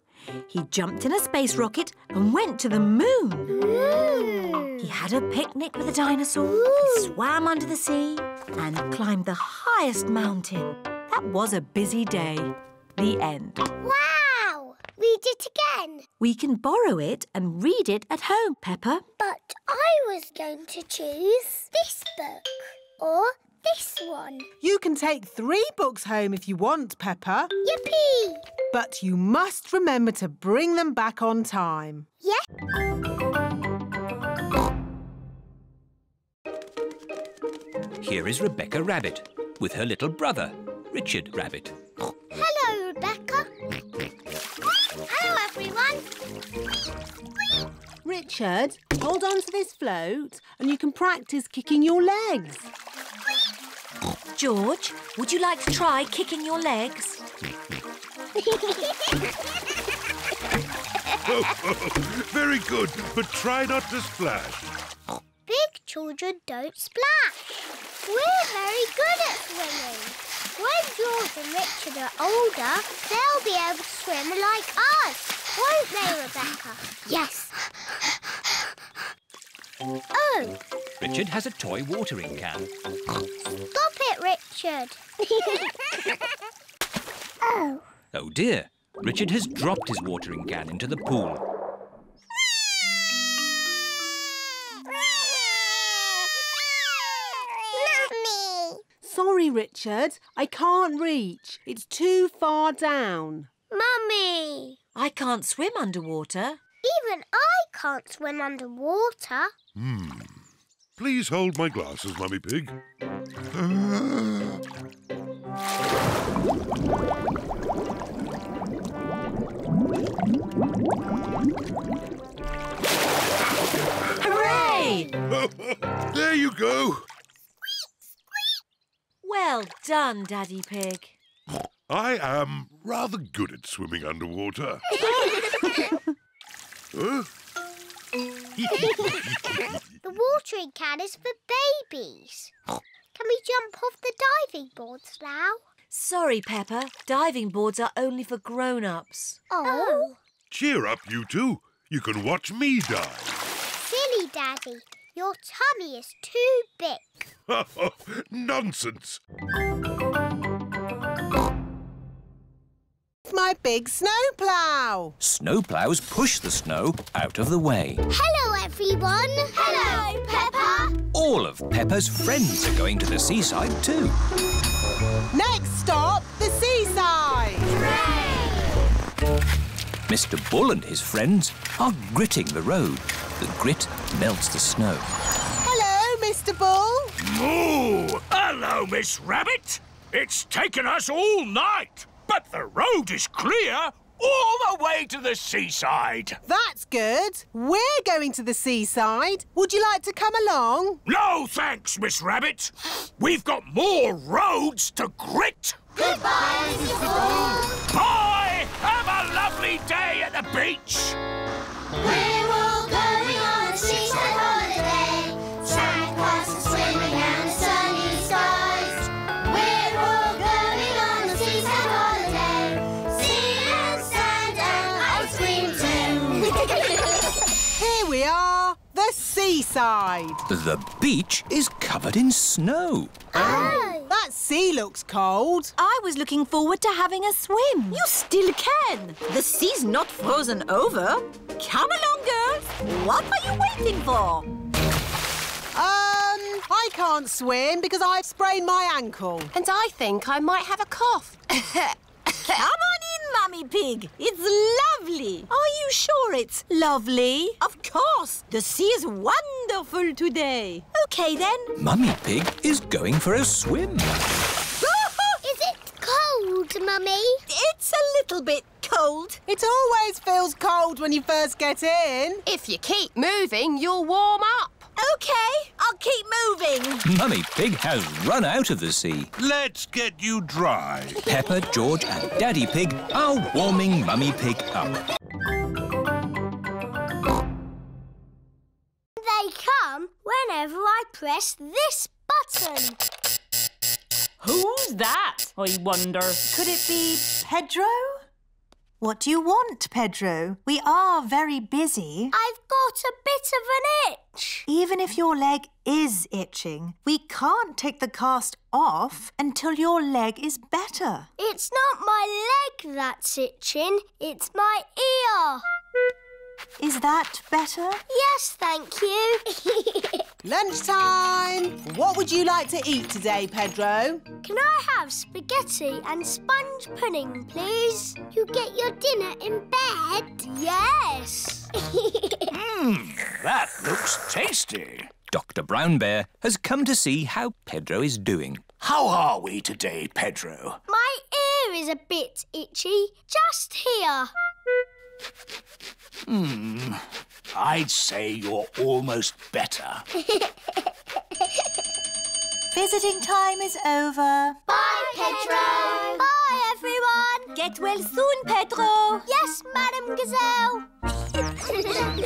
he jumped in a space rocket and went to the moon. Ooh. He had a picnic with a dinosaur, and swam under the sea and climbed the highest mountain. That was a busy day. The end. Wow! Read it again. We can borrow it and read it at home, Peppa. But I was going to choose this book or this one. You can take three books home if you want, Peppa. Yippee! But you must remember to bring them back on time. Yes. Here is Rebecca Rabbit with her little brother, Richard Rabbit. Hello, Rebecca. Hello, everyone. Richard, hold on to this float and you can practice kicking your legs. George, would you like to try kicking your legs? Oh, oh, very good, but try not to splash. Big children don't splash. We're very good at swimming. When George and Richard are older, they'll be able to swim like us, won't they, Rebecca? Yes. Oh! Richard has a toy watering can. Stop it, Richard! Oh! Oh dear! Richard has dropped his watering can into the pool. Mummy! Sorry, Richard. I can't reach. It's too far down. Mummy! I can't swim underwater. Even I can't swim underwater. Hmm. Please hold my glasses, Mummy Pig. Hooray! There you go. Squeak, squeak. Well done, Daddy Pig. I am rather good at swimming underwater. Huh? The watering can is for babies. Can we jump off the diving boards now? Sorry, Peppa. Diving boards are only for grown-ups. Oh. Cheer up, you two. You can watch me dive. Silly, Daddy. Your tummy is too big. Nonsense. my big snowplow. Snowplows push the snow out of the way. Hello, everyone. Hello, Peppa. All of Peppa's friends are going to the seaside too. Next stop, the seaside. Hooray! Mister Bull and his friends are gritting the road. The grit melts the snow. Hello, Mister Bull. Moo! Hello, Miss Rabbit. It's taken us all night, but the road is clear all the way to the seaside. That's good. We're going to the seaside. Would you like to come along? No, thanks, Miss Rabbit. We've got more roads to grit. Goodbye, Mister Bull. Bye! Have a lovely day at the beach. We're all going on a seaside holiday. Sand castles swimming and the sunny sky. We are the seaside. The beach is covered in snow. Oh. That sea looks cold. I was looking forward to having a swim. You still can. The sea's not frozen over. Come along, girls. What are you waiting for? Um, I can't swim because I've sprained my ankle. And I think I might have a cough. Come on in, Mummy Pig. It's lovely. Are you sure it's lovely? Of course. The sea is wonderful today. OK, then. Mummy Pig is going for a swim. Is it cold, Mummy? It's a little bit cold. It always feels cold when you first get in. If you keep moving, you'll warm up. OK, I'll keep moving. Mummy Pig has run out of the sea. Let's get you dry. Peppa, George and Daddy Pig are warming Mummy Pig up. They come whenever I press this button. Who's that, I wonder? Could it be Pedro? What do you want, Pedro? We are very busy. I've got a bit of an itch. Even if your leg is itching, we can't take the cast off until your leg is better. It's not my leg that's itching, it's my ear. Is that better? Yes, thank you. Lunchtime! What would you like to eat today, Pedro? Can I have spaghetti and sponge pudding, please? You get your dinner in bed? Yes. Mmm, that looks tasty. Doctor Brown Bear has come to see how Pedro is doing. How are we today, Pedro? My ear is a bit itchy, just here. Hmm, I'd say you're almost better. Visiting time is over. Bye, Pedro. Bye, everyone. Get well soon, Pedro. Yes, Madame Gazelle.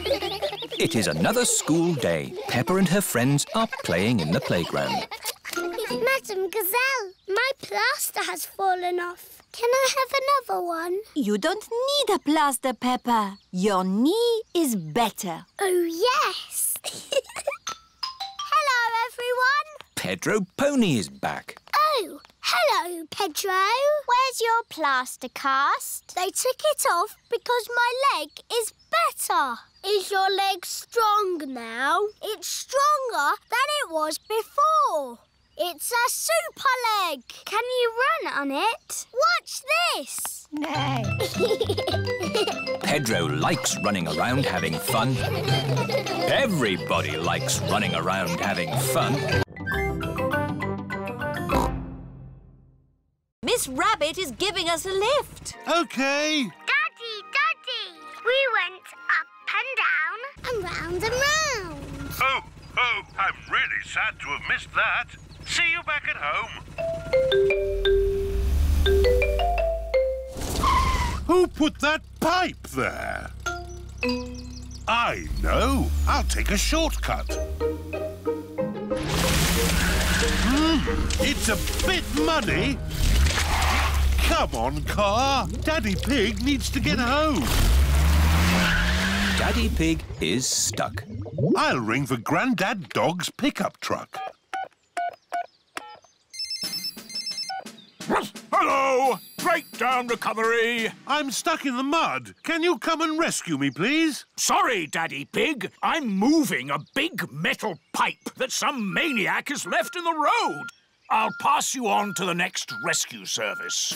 It is another school day. Peppa and her friends are playing in the playground. Madame Gazelle, my plaster has fallen off. Can I have another one? You don't need a plaster, Peppa. Your knee is better. Oh, yes. Hello, everyone. Pedro Pony is back. Oh, hello, Pedro. Where's your plaster cast? They took it off because my leg is better. Is your leg strong now? It's stronger than it was before. It's a super leg. Can you run on it? Watch this. No. Pedro likes running around having fun. Everybody likes running around having fun. Miss Rabbit is giving us a lift. OK. Daddy, Daddy, we went up and down. And round and round. Oh, oh, I'm really sad to have missed that. See you back at home. Who put that pipe there? I know. I'll take a shortcut. Mm, it's a bit muddy. Come on, car. Daddy Pig needs to get home. Daddy Pig is stuck. I'll ring for Grandad Dog's pickup truck. Hello! Breakdown recovery! I'm stuck in the mud. Can you come and rescue me, please? Sorry, Daddy Pig. I'm moving a big metal pipe that some maniac has left in the road. I'll pass you on to the next rescue service.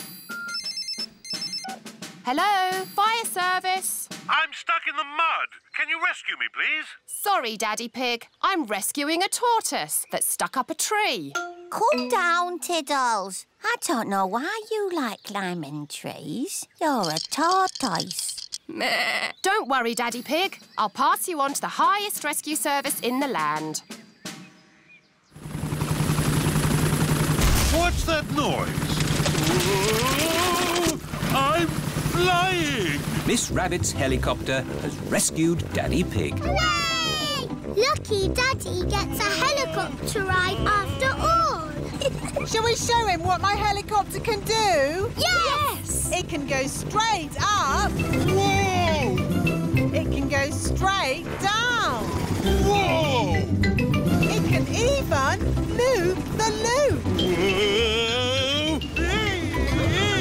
Hello, fire service. I'm stuck in the mud. Can you rescue me, please? Sorry, Daddy Pig. I'm rescuing a tortoise that's stuck up a tree. Calm down, Tiddles. I don't know why you like climbing trees. You're a tortoise. Don't worry, Daddy Pig. I'll pass you on to the highest rescue service in the land. What's that noise? Whoa, I'm... flying! Miss Rabbit's helicopter has rescued Daddy Pig. Hooray! Lucky Daddy gets a helicopter ride after all. Shall we show him what my helicopter can do? Yes! yes! It can go straight up. Whoa! It can go straight down. Whoa! It can even move the loop. Whoa!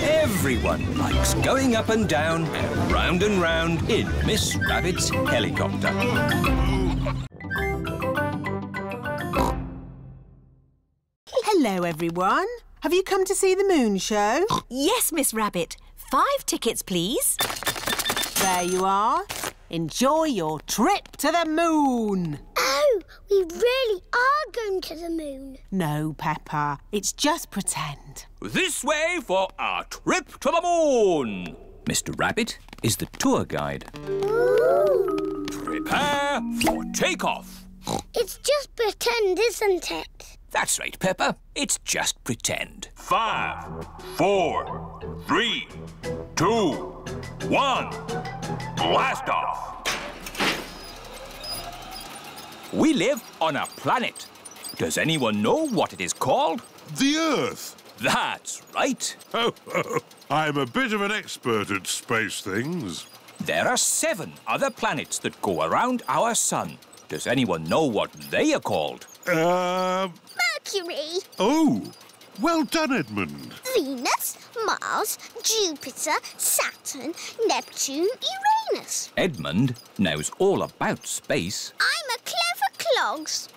Everyone likes going up and down and round and round in Miss Rabbit's helicopter. Hello, everyone. Have you come to see the moon show? Yes, Miss Rabbit. Five tickets, please. There you are. Enjoy your trip to the moon. Oh, we really are going to the moon. No, Peppa. It's just pretend. This way for our trip to the moon. Mister Rabbit is the tour guide. Ooh. Prepare for takeoff. It's just pretend, isn't it? That's right, Peppa. It's just pretend. Five, four, three, two, one, blast off! We live on a planet. Does anyone know what it is called? The Earth. That's right. Oh, oh, I'm a bit of an expert at space things. There are seven other planets that go around our sun. Does anyone know what they are called? Uh... Mercury. Oh, well done, Edmund. Venus, Mars, Jupiter, Saturn, Neptune, Uranus. Edmund knows all about space. I'm a clever clogs.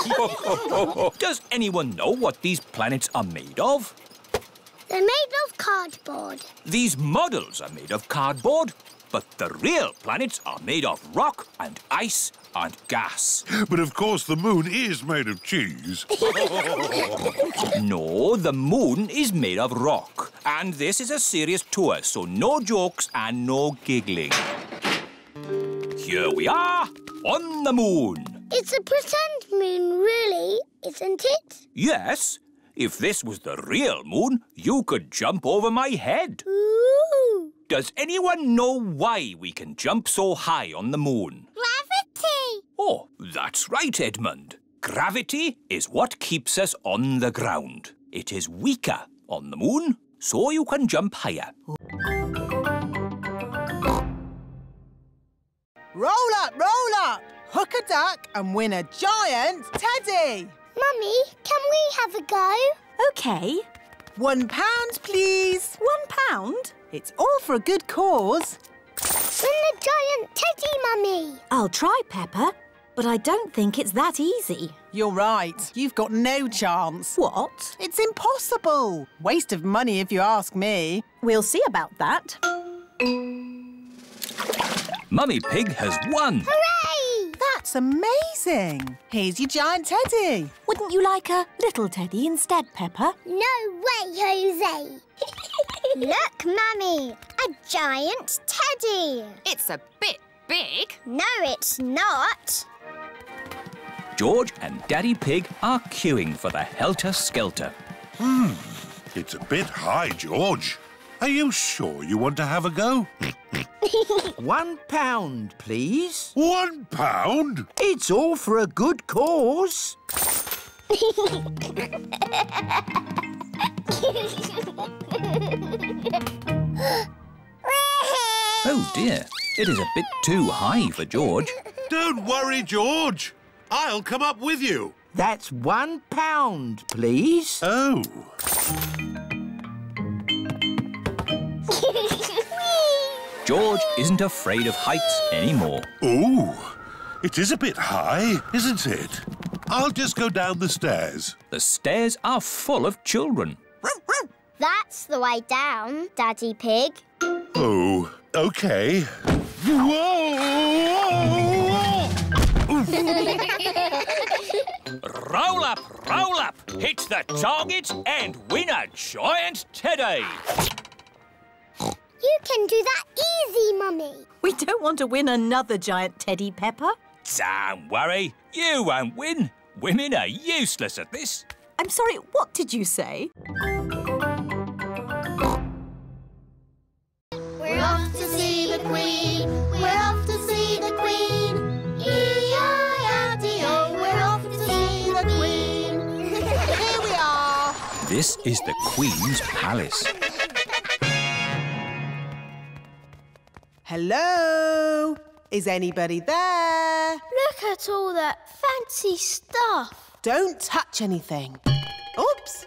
oh, oh, oh, oh. Does anyone know what these planets are made of? They're made of cardboard. These models are made of cardboard, but the real planets are made of rock and ice and gas. But of course the moon is made of cheese. No, the moon is made of rock. And this is a serious tour, so no jokes and no giggling. Here we are, on the moon. It's a pretend moon, really, isn't it? Yes. If this was the real moon, you could jump over my head. Ooh. Does anyone know why we can jump so high on the moon? Gravity! Oh, that's right, Edmund. Gravity is what keeps us on the ground. It is weaker on the moon, so you can jump higher. Roll up, roll up! Hook a duck and win a giant teddy! Mummy, can we have a go? OK. One pound, please. One pound? It's all for a good cause. Win the giant teddy, Mummy. I'll try, Peppa, but I don't think it's that easy. You're right. You've got no chance. What? It's impossible. Waste of money if you ask me. We'll see about that. Mummy Pig has won. Hooray! That's amazing. Here's your giant teddy. Wouldn't you like a little teddy instead, Peppa? No way, Jose. Look, Mummy, a giant teddy. It's a bit big. No, it's not. George and Daddy Pig are queuing for the Helter Skelter. Hmm, it's a bit high, George. Are you sure you want to have a go? One pound, please. One pound? It's all for a good cause. Oh, dear. It is a bit too high for George. Don't worry, George. I'll come up with you. That's one pound, please. Oh. George isn't afraid of heights anymore. Ooh, it is a bit high, isn't it? I'll just go down the stairs. The stairs are full of children. That's the way down, Daddy Pig. Oh, okay. Whoa! Roll up, roll up, hit the target and win a giant teddy. You can do that easy, Mummy. We don't want to win another giant teddy, Peppa. Don't worry, you won't win. Women are useless at this. I'm sorry, what did you say? We're off to see the Queen. We're off to see the Queen. E I R T O. We're off to see the Queen. Here we are. This is the Queen's palace. Hello? Is anybody there? Look at all that fancy stuff. Don't touch anything. Oops.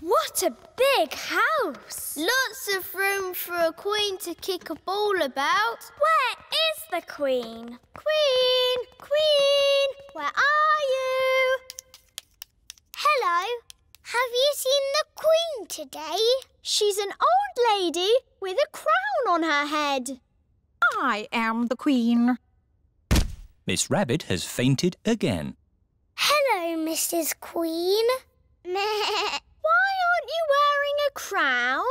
What a big house! Lots of room for a queen to kick a ball about. Where is the Queen? Queen! Queen! Where are you? Hello. Have you seen the Queen today? She's an old lady with a crown on her head. I am the Queen. Miss Rabbit has fainted again. Hello, Missus Queen. Meh. Why aren't you wearing a crown?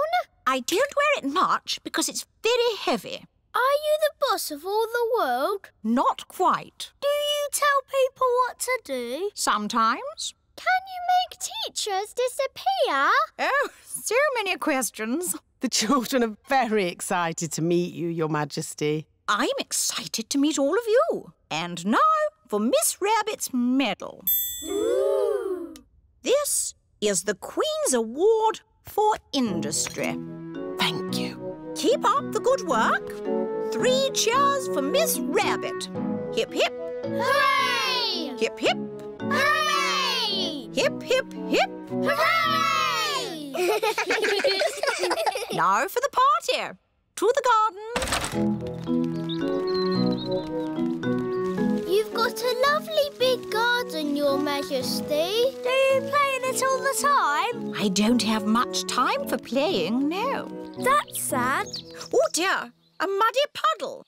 I don't wear it much because it's very heavy. Are you the boss of all the world? Not quite. Do you tell people what to do? Sometimes. Can you make teachers disappear? Oh, so many questions. The children are very excited to meet you, Your Majesty. I'm excited to meet all of you. And now for Miss Rabbit's medal. Ooh. This is the Queen's Award for Industry. Thank you. Keep up the good work. Three cheers for Miss Rabbit. Hip, hip. Hooray! Hip, hip. Hooray! Hip, hip, hip. Hooray! Now for the party. To the garden. You've got a lovely big garden, Your Majesty. Do you play all the time? I don't have much time for playing, no. That's sad. Oh dear, a muddy puddle.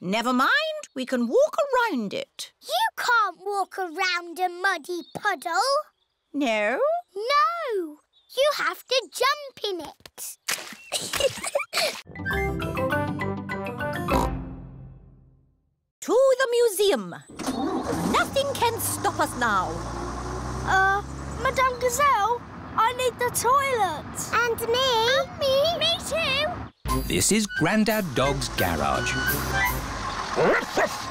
Never mind, we can walk around it. You can't walk around a muddy puddle. No? No, you have to jump in it. To the museum. Nothing can stop us now. Uh... Madame Gazelle, I need the toilet. And me. And me. Me too. This is Grandad Dog's garage.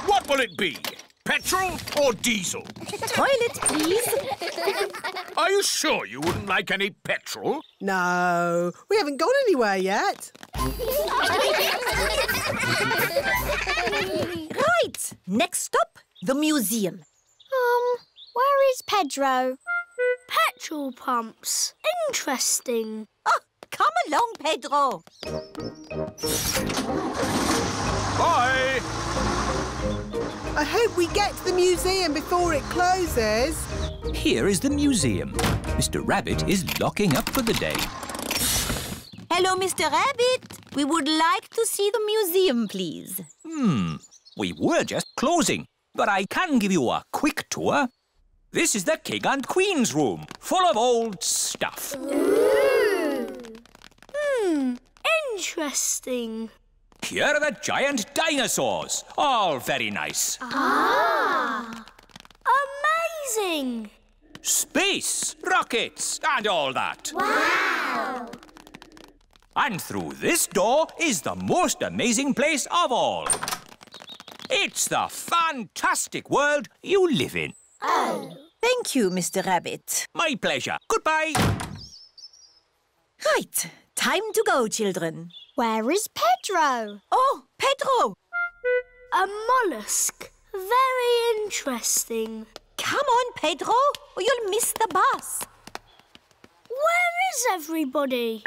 What will it be? Petrol or diesel? Toilet, please. Are you sure you wouldn't like any petrol? No, we haven't gone anywhere yet. Right, next up, the museum. Um, where is Pedro? Petrol pumps. Interesting. Oh, come along, Pedro. Bye. I hope we get to the museum before it closes. Here is the museum. Mister Rabbit is locking up for the day. Hello, Mister Rabbit. We would like to see the museum, please. Hmm. We were just closing, but I can give you a quick tour. This is the King and Queen's room, full of old stuff. Ooh. Hmm, interesting. Here are the giant dinosaurs, all very nice. Ah! Amazing! Space, rockets, and all that. Wow! And through this door is the most amazing place of all. It's the fantastic world you live in. Oh. Thank you, Mister Rabbit. My pleasure. Goodbye. Right. Time to go, children. Where is Pedro? Oh, Pedro! A mollusk. Very interesting. Come on, Pedro, or you'll miss the bus. Where is everybody?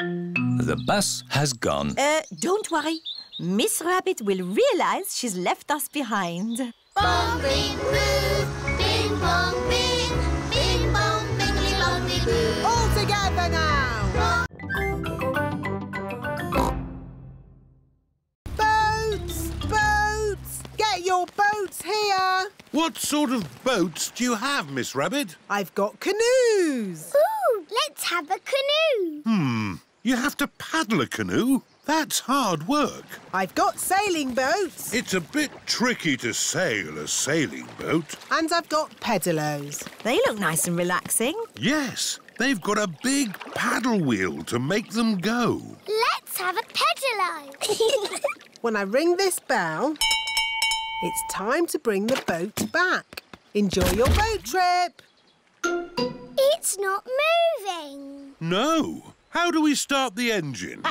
the bus has gone. Uh, don't worry. Miss Rabbit will realize she's left us behind. Bong, bing, boo. Bing, bong, bing. Bing, bong, bingly, bongly, boo. All together now. Boats! Boats! Get your boats here. What sort of boats do you have, Miss Rabbit? I've got canoes. Ooh, let's have a canoe. Hmm. You have to paddle a canoe? That's hard work. I've got sailing boats. It's a bit tricky to sail a sailing boat. And I've got pedalos. They look nice and relaxing. Yes, they've got a big paddle wheel to make them go. Let's have a pedalo. When I ring this bell, it's time to bring the boat back. Enjoy your boat trip. It's not moving. No. How do we start the engine?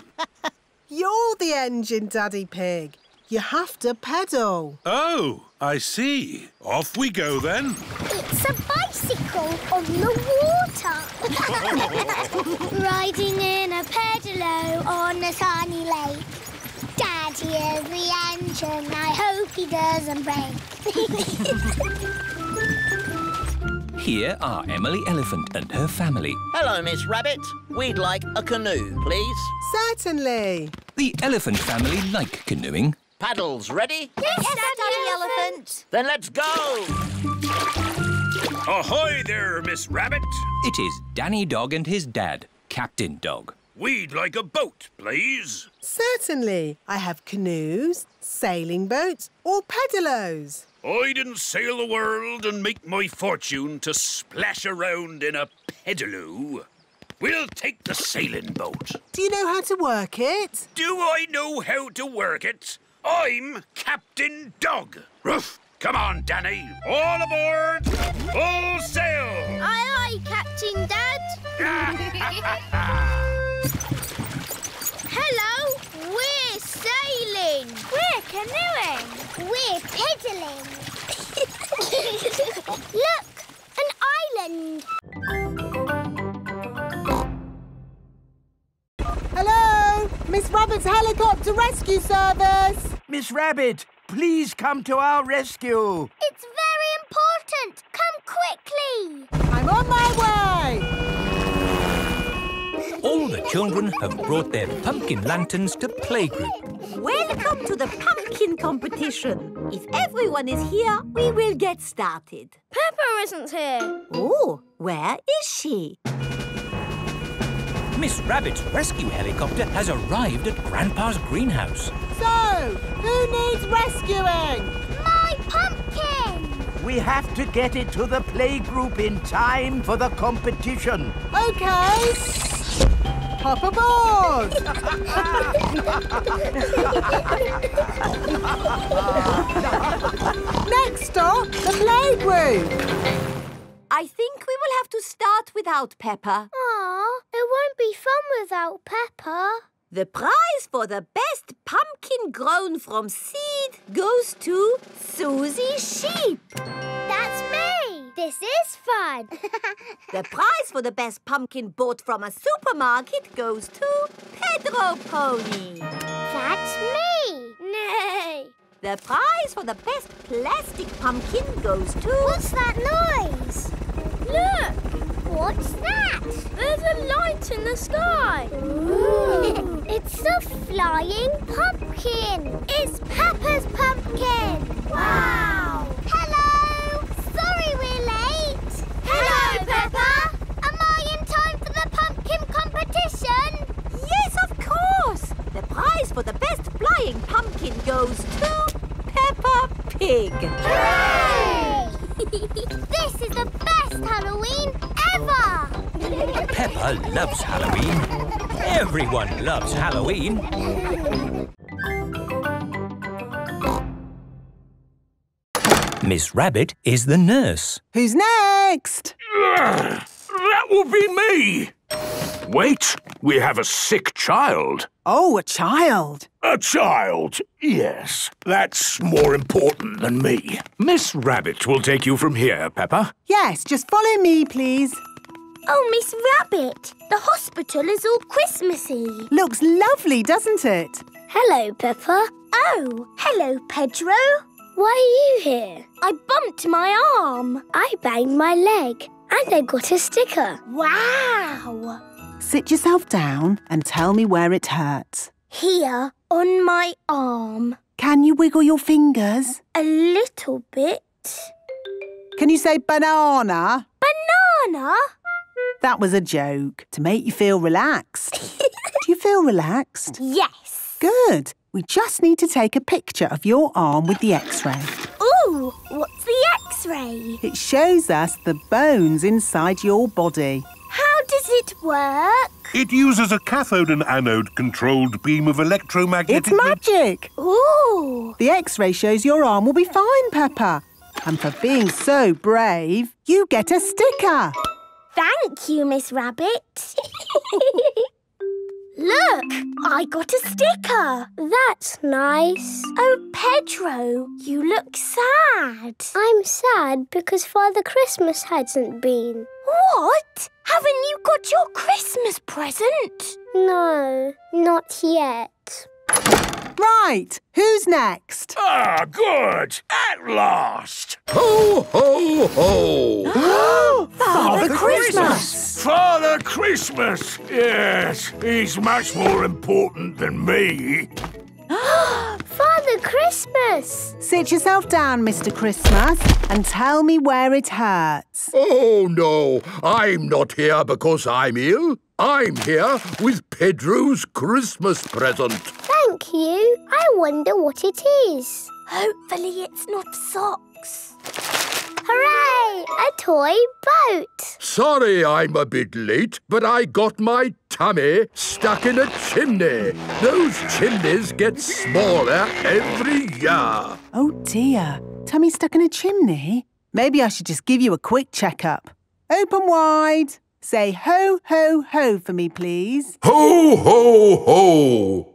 You're the engine, Daddy Pig. You have to pedal. Oh, I see. Off we go, then. It's a bicycle on the water. Riding in a pedalo on a sunny lake. Daddy is the engine. I hope he doesn't break. Here are Emily Elephant and her family. Hello, Miss Rabbit. We'd like a canoe, please. Certainly. The elephant family like canoeing. Paddles ready? Yes, yes Daddy Elephant. Elephant. Then let's go. Ahoy there, Miss Rabbit. It is Danny Dog and his dad, Captain Dog. We'd like a boat, please. Certainly. I have canoes, sailing boats or pedalos. I didn't sail the world and make my fortune to splash around in a pedalo. We'll take the sailing boat. Do you know how to work it? Do I know how to work it? I'm Captain Dog. Ruff! Come on, Danny. All aboard. Full sail. Aye, aye, Captain Dad. Hello. We're sailing. We're canoeing. We're pedaling. Look, an island. Hello, Miss Rabbit's helicopter rescue service. Miss Rabbit, please come to our rescue. It's very important. Come quickly. I'm on my way. All the children have brought their pumpkin lanterns to playgroup. Welcome to the pumpkin competition. If everyone is here, we will get started. Peppa isn't here. Oh, where is she? Miss Rabbit's rescue helicopter has arrived at Grandpa's greenhouse. So, who needs rescuing? My pumpkin! We have to get it to the playgroup in time for the competition. OK. Hop aboard! Next stop, the playgroup. I think we will have to start without Peppa. Aw, it won't be fun without Peppa. The prize for the best pumpkin grown from seed goes to Susie Sheep. That's me. This is fun. The prize for the best pumpkin bought from a supermarket goes to Pedro Pony. That's me. Nay. The prize for the best plastic pumpkin goes to... What's that noise? Look! What's that? There's a light in the sky. Ooh. It's a flying pumpkin. It's Peppa's pumpkin. Wow! Hello! Sorry we're late. Hello, Hello Peppa. Peppa! Am I in time for the pumpkin competition? Yes, of course! The prize for the best flying pumpkin goes to Peppa Pig. Hooray! This is the best Halloween ever! Peppa loves Halloween. Everyone loves Halloween. Miss Rabbit is the nurse. Who's next? Ugh, that will be me! Wait, we have a sick child. Oh, a child. A child, yes. That's more important than me. Miss Rabbit will take you from here, Peppa. Yes, just follow me, please. Oh, Miss Rabbit, the hospital is all Christmassy. Looks lovely, doesn't it? Hello, Peppa. Oh, hello, Pedro. Why are you here? I bumped my arm. I banged my leg and I got a sticker. Wow! Sit yourself down and tell me where it hurts. Here, on my arm. Can you wiggle your fingers? A little bit. Can you say banana? Banana? That was a joke, to make you feel relaxed. Do you feel relaxed? Yes. Good. We just need to take a picture of your arm with the x-ray. Ooh, what's the x-ray? It shows us the bones inside your body. How does it work? It uses a cathode and anode controlled beam of electromagnetic... It's magic! Ooh! The x-ray shows your arm will be fine, Peppa. And for being so brave, you get a sticker. Thank you, Miss Rabbit. Look, I got a sticker. That's nice. Oh, Pedro, you look sad. I'm sad because Father Christmas hasn't been. What? Haven't you got your Christmas present? No, not yet. Right, who's next? Ah, good! At last! Ho, ho, ho! Father Christmas! Father Christmas! Yes, he's much more important than me. Father Christmas! Sit yourself down, Mister Christmas, and tell me where it hurts. Oh, no, I'm not here because I'm ill. I'm here with Pedro's Christmas present. Thank you. I wonder what it is. Hopefully it's not socks. Hooray! A toy boat. Sorry I'm a bit late, but I got my tummy stuck in a chimney. Those chimneys get smaller every year. Oh, dear. Tummy stuck in a chimney? Maybe I should just give you a quick checkup. Open wide. Say ho, ho, ho for me, please. Ho, ho, ho.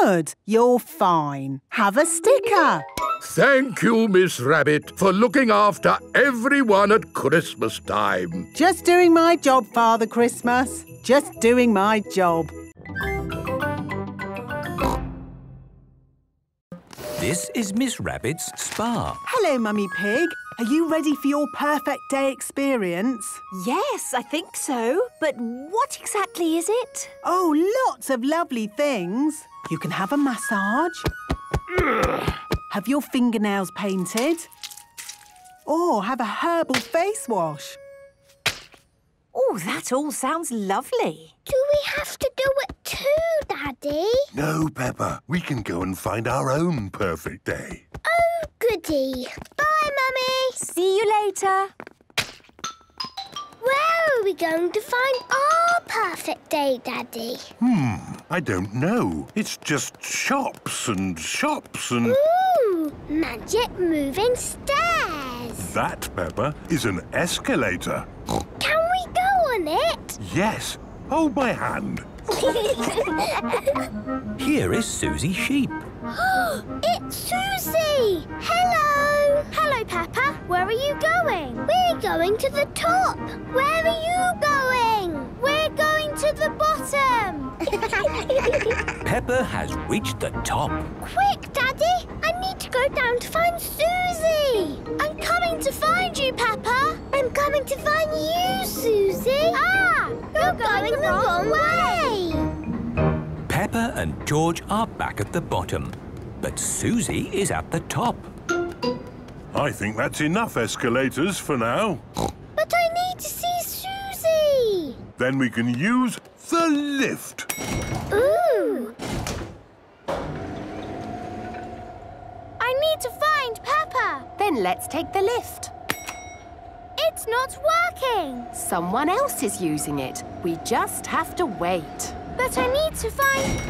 Good. You're fine. Have a sticker. Thank you, Miss Rabbit, for looking after everyone at Christmas time. Just doing my job, Father Christmas. Just doing my job. This is Miss Rabbit's spa. Hello, Mummy Pig. Are you ready for your perfect day experience? Yes, I think so. But what exactly is it? Oh, lots of lovely things. You can have a massage. Ugh. Have your fingernails painted. Or have a herbal face wash. Oh, that all sounds lovely. Do we have to do it too, Daddy? No, Peppa. We can go and find our own perfect day. Oh, goody. Bye, Mummy. See you later. Where are we going to find our perfect day, Daddy? Hmm, I don't know. It's just shops and shops and... Ooh, magic moving stairs. That, Peppa, is an escalator. Can we go on it? Yes. Hold my hand. Here is Susie Sheep. It's Susie! Hello! Hello, Peppa. Where are you going? We're going to the top. Where are you going? We're going to the bottom. Peppa has reached the top. Quick, Daddy! I need to go down to find Susie. I'm coming to find you, Peppa. I'm coming to find you, Susie. Ah! You're going the wrong way! Peppa and George are back at the bottom, but Susie is at the top. I think that's enough escalators for now. But I need to see Susie! Then we can use the lift. Ooh! I need to find Peppa. Then let's take the lift. It's not working. Someone else is using it. We just have to wait. But I need to find...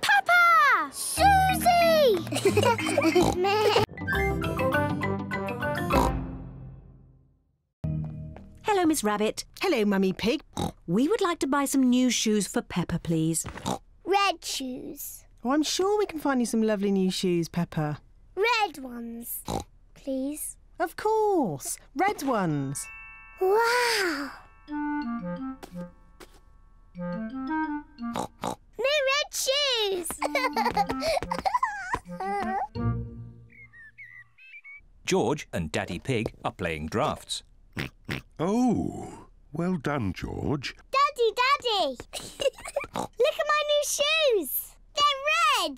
Peppa! Susie! Hello, Miss Rabbit. Hello, Mummy Pig. We would like to buy some new shoes for Peppa, please. Red shoes. Oh, I'm sure we can find you some lovely new shoes, Peppa. Red ones, please. Of course, red ones. Wow, No red shoes! George and Daddy Pig are playing draughts. Oh, well done, George. Daddy, Daddy! Look at my new shoes! They're red!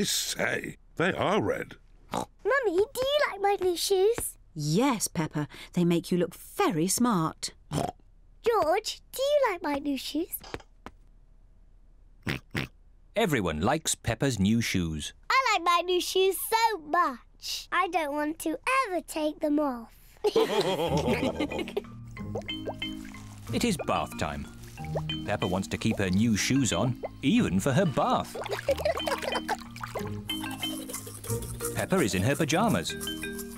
I say, they are red. Mummy, do you like my new shoes? Yes, Peppa. They make you look very smart. George, do you like my new shoes? Everyone likes Peppa's new shoes. I like my new shoes so much. I don't want to ever take them off. It is bath time. Peppa wants to keep her new shoes on, even for her bath. Peppa is in her pyjamas.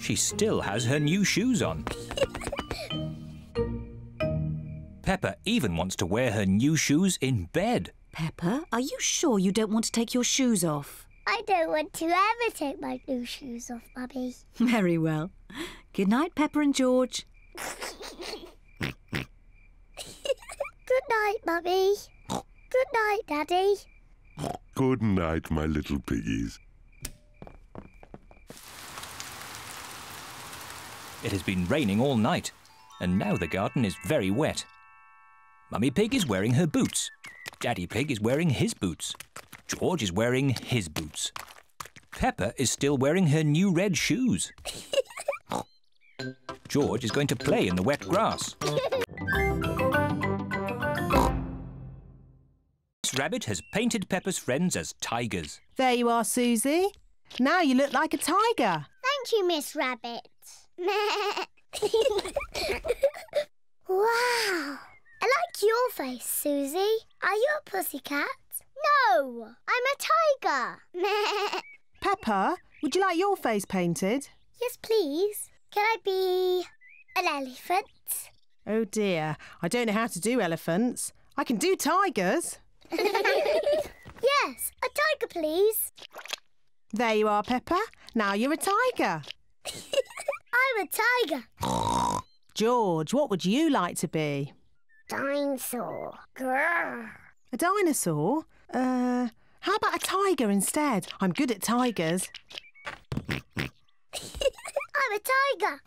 She still has her new shoes on. Peppa even wants to wear her new shoes in bed. Peppa, are you sure you don't want to take your shoes off? I don't want to ever take my new shoes off, Mummy. Very well. Good night, Peppa and George. Good night, Mummy. Good night, Daddy. Good night, my little piggies. It has been raining all night, and now the garden is very wet. Mummy Pig is wearing her boots. Daddy Pig is wearing his boots. George is wearing his boots. Peppa is still wearing her new red shoes. George is going to play in the wet grass. Miss Rabbit has painted Peppa's friends as tigers. There you are, Susie. Now you look like a tiger. Thank you, Miss Rabbit. Wow! I like your face, Susie. Are you a pussycat? No, I'm a tiger. Peppa, would you like your face painted? Yes, please. Can I be an elephant? Oh, dear. I don't know how to do elephants. I can do tigers. Yes, a tiger, please. There you are, Peppa. Now you're a tiger. I'm a tiger. George, what would you like to be? Dinosaur. Grrr. A dinosaur? Uh, how about a tiger instead? I'm good at tigers. I'm a tiger.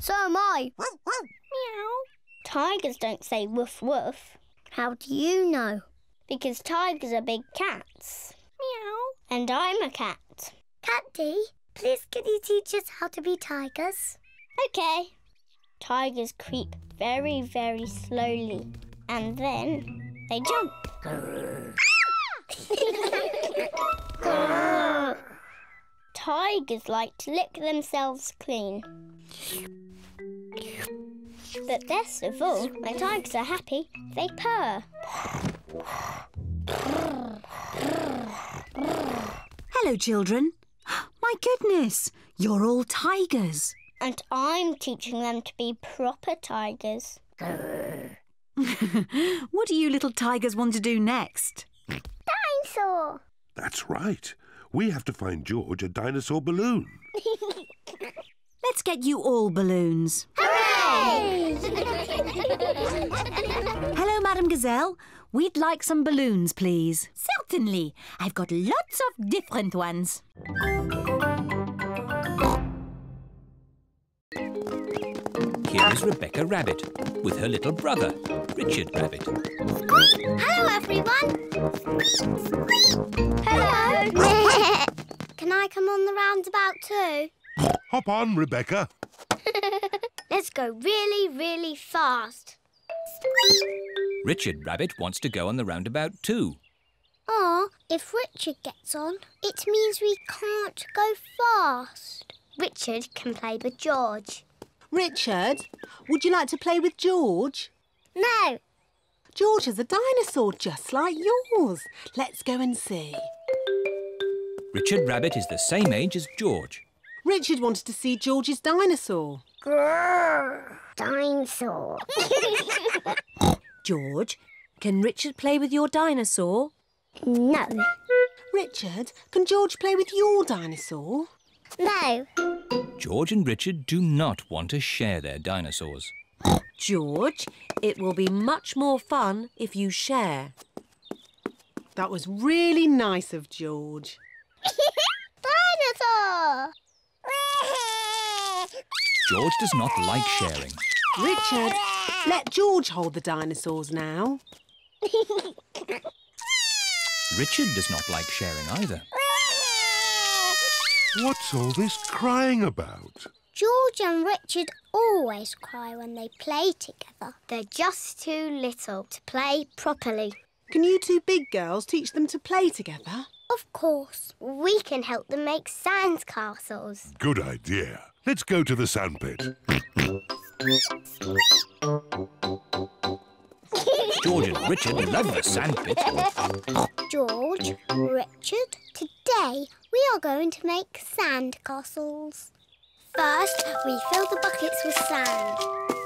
So am I. Meow. Tigers don't say woof woof. How do you know? Because tigers are big cats. Meow. And I'm a cat. Catty, please can you teach us how to be tigers? Okay. Tigers creep very, very slowly, and then they jump. Ah! Tigers like to lick themselves clean. But best of all, when tigers are happy, they purr. Hello, children. My goodness, you're all tigers. And I'm teaching them to be proper tigers. What do you little tigers want to do next? Dinosaur! That's right. We have to find George a dinosaur balloon. Let's get you all balloons. Hooray! Hello, Madame Gazelle. We'd like some balloons, please. Certainly. I've got lots of different ones. Here is Rebecca Rabbit with her little brother, Richard Rabbit. Squeak! Hello, everyone! Squeak! Squeak! Hello! Can I come on the roundabout too? Hop on, Rebecca. Let's go really, really fast. Squeak! Richard Rabbit wants to go on the roundabout too. Aw, if Richard gets on, it means we can't go fast. Richard can play with George. Richard, would you like to play with George? No. George is a dinosaur just like yours. Let's go and see. Richard Rabbit is the same age as George. Richard wanted to see George's dinosaur. Grrr, dinosaur. George, can Richard play with your dinosaur? No. Richard, can George play with your dinosaur? No. George and Richard do not want to share their dinosaurs. George, it will be much more fun if you share. That was really nice of George. Dinosaur! George does not like sharing. Richard, let George hold the dinosaurs now. Richard does not like sharing either. What's all this crying about? George and Richard always cry when they play together. They're just too little to play properly. Can you two big girls teach them to play together? Of course. We can help them make sand castles. Good idea. Let's go to the sandpit. George and Richard love the sandpit. George, Richard, today we are going to make sand castles. First, we fill the buckets with sand.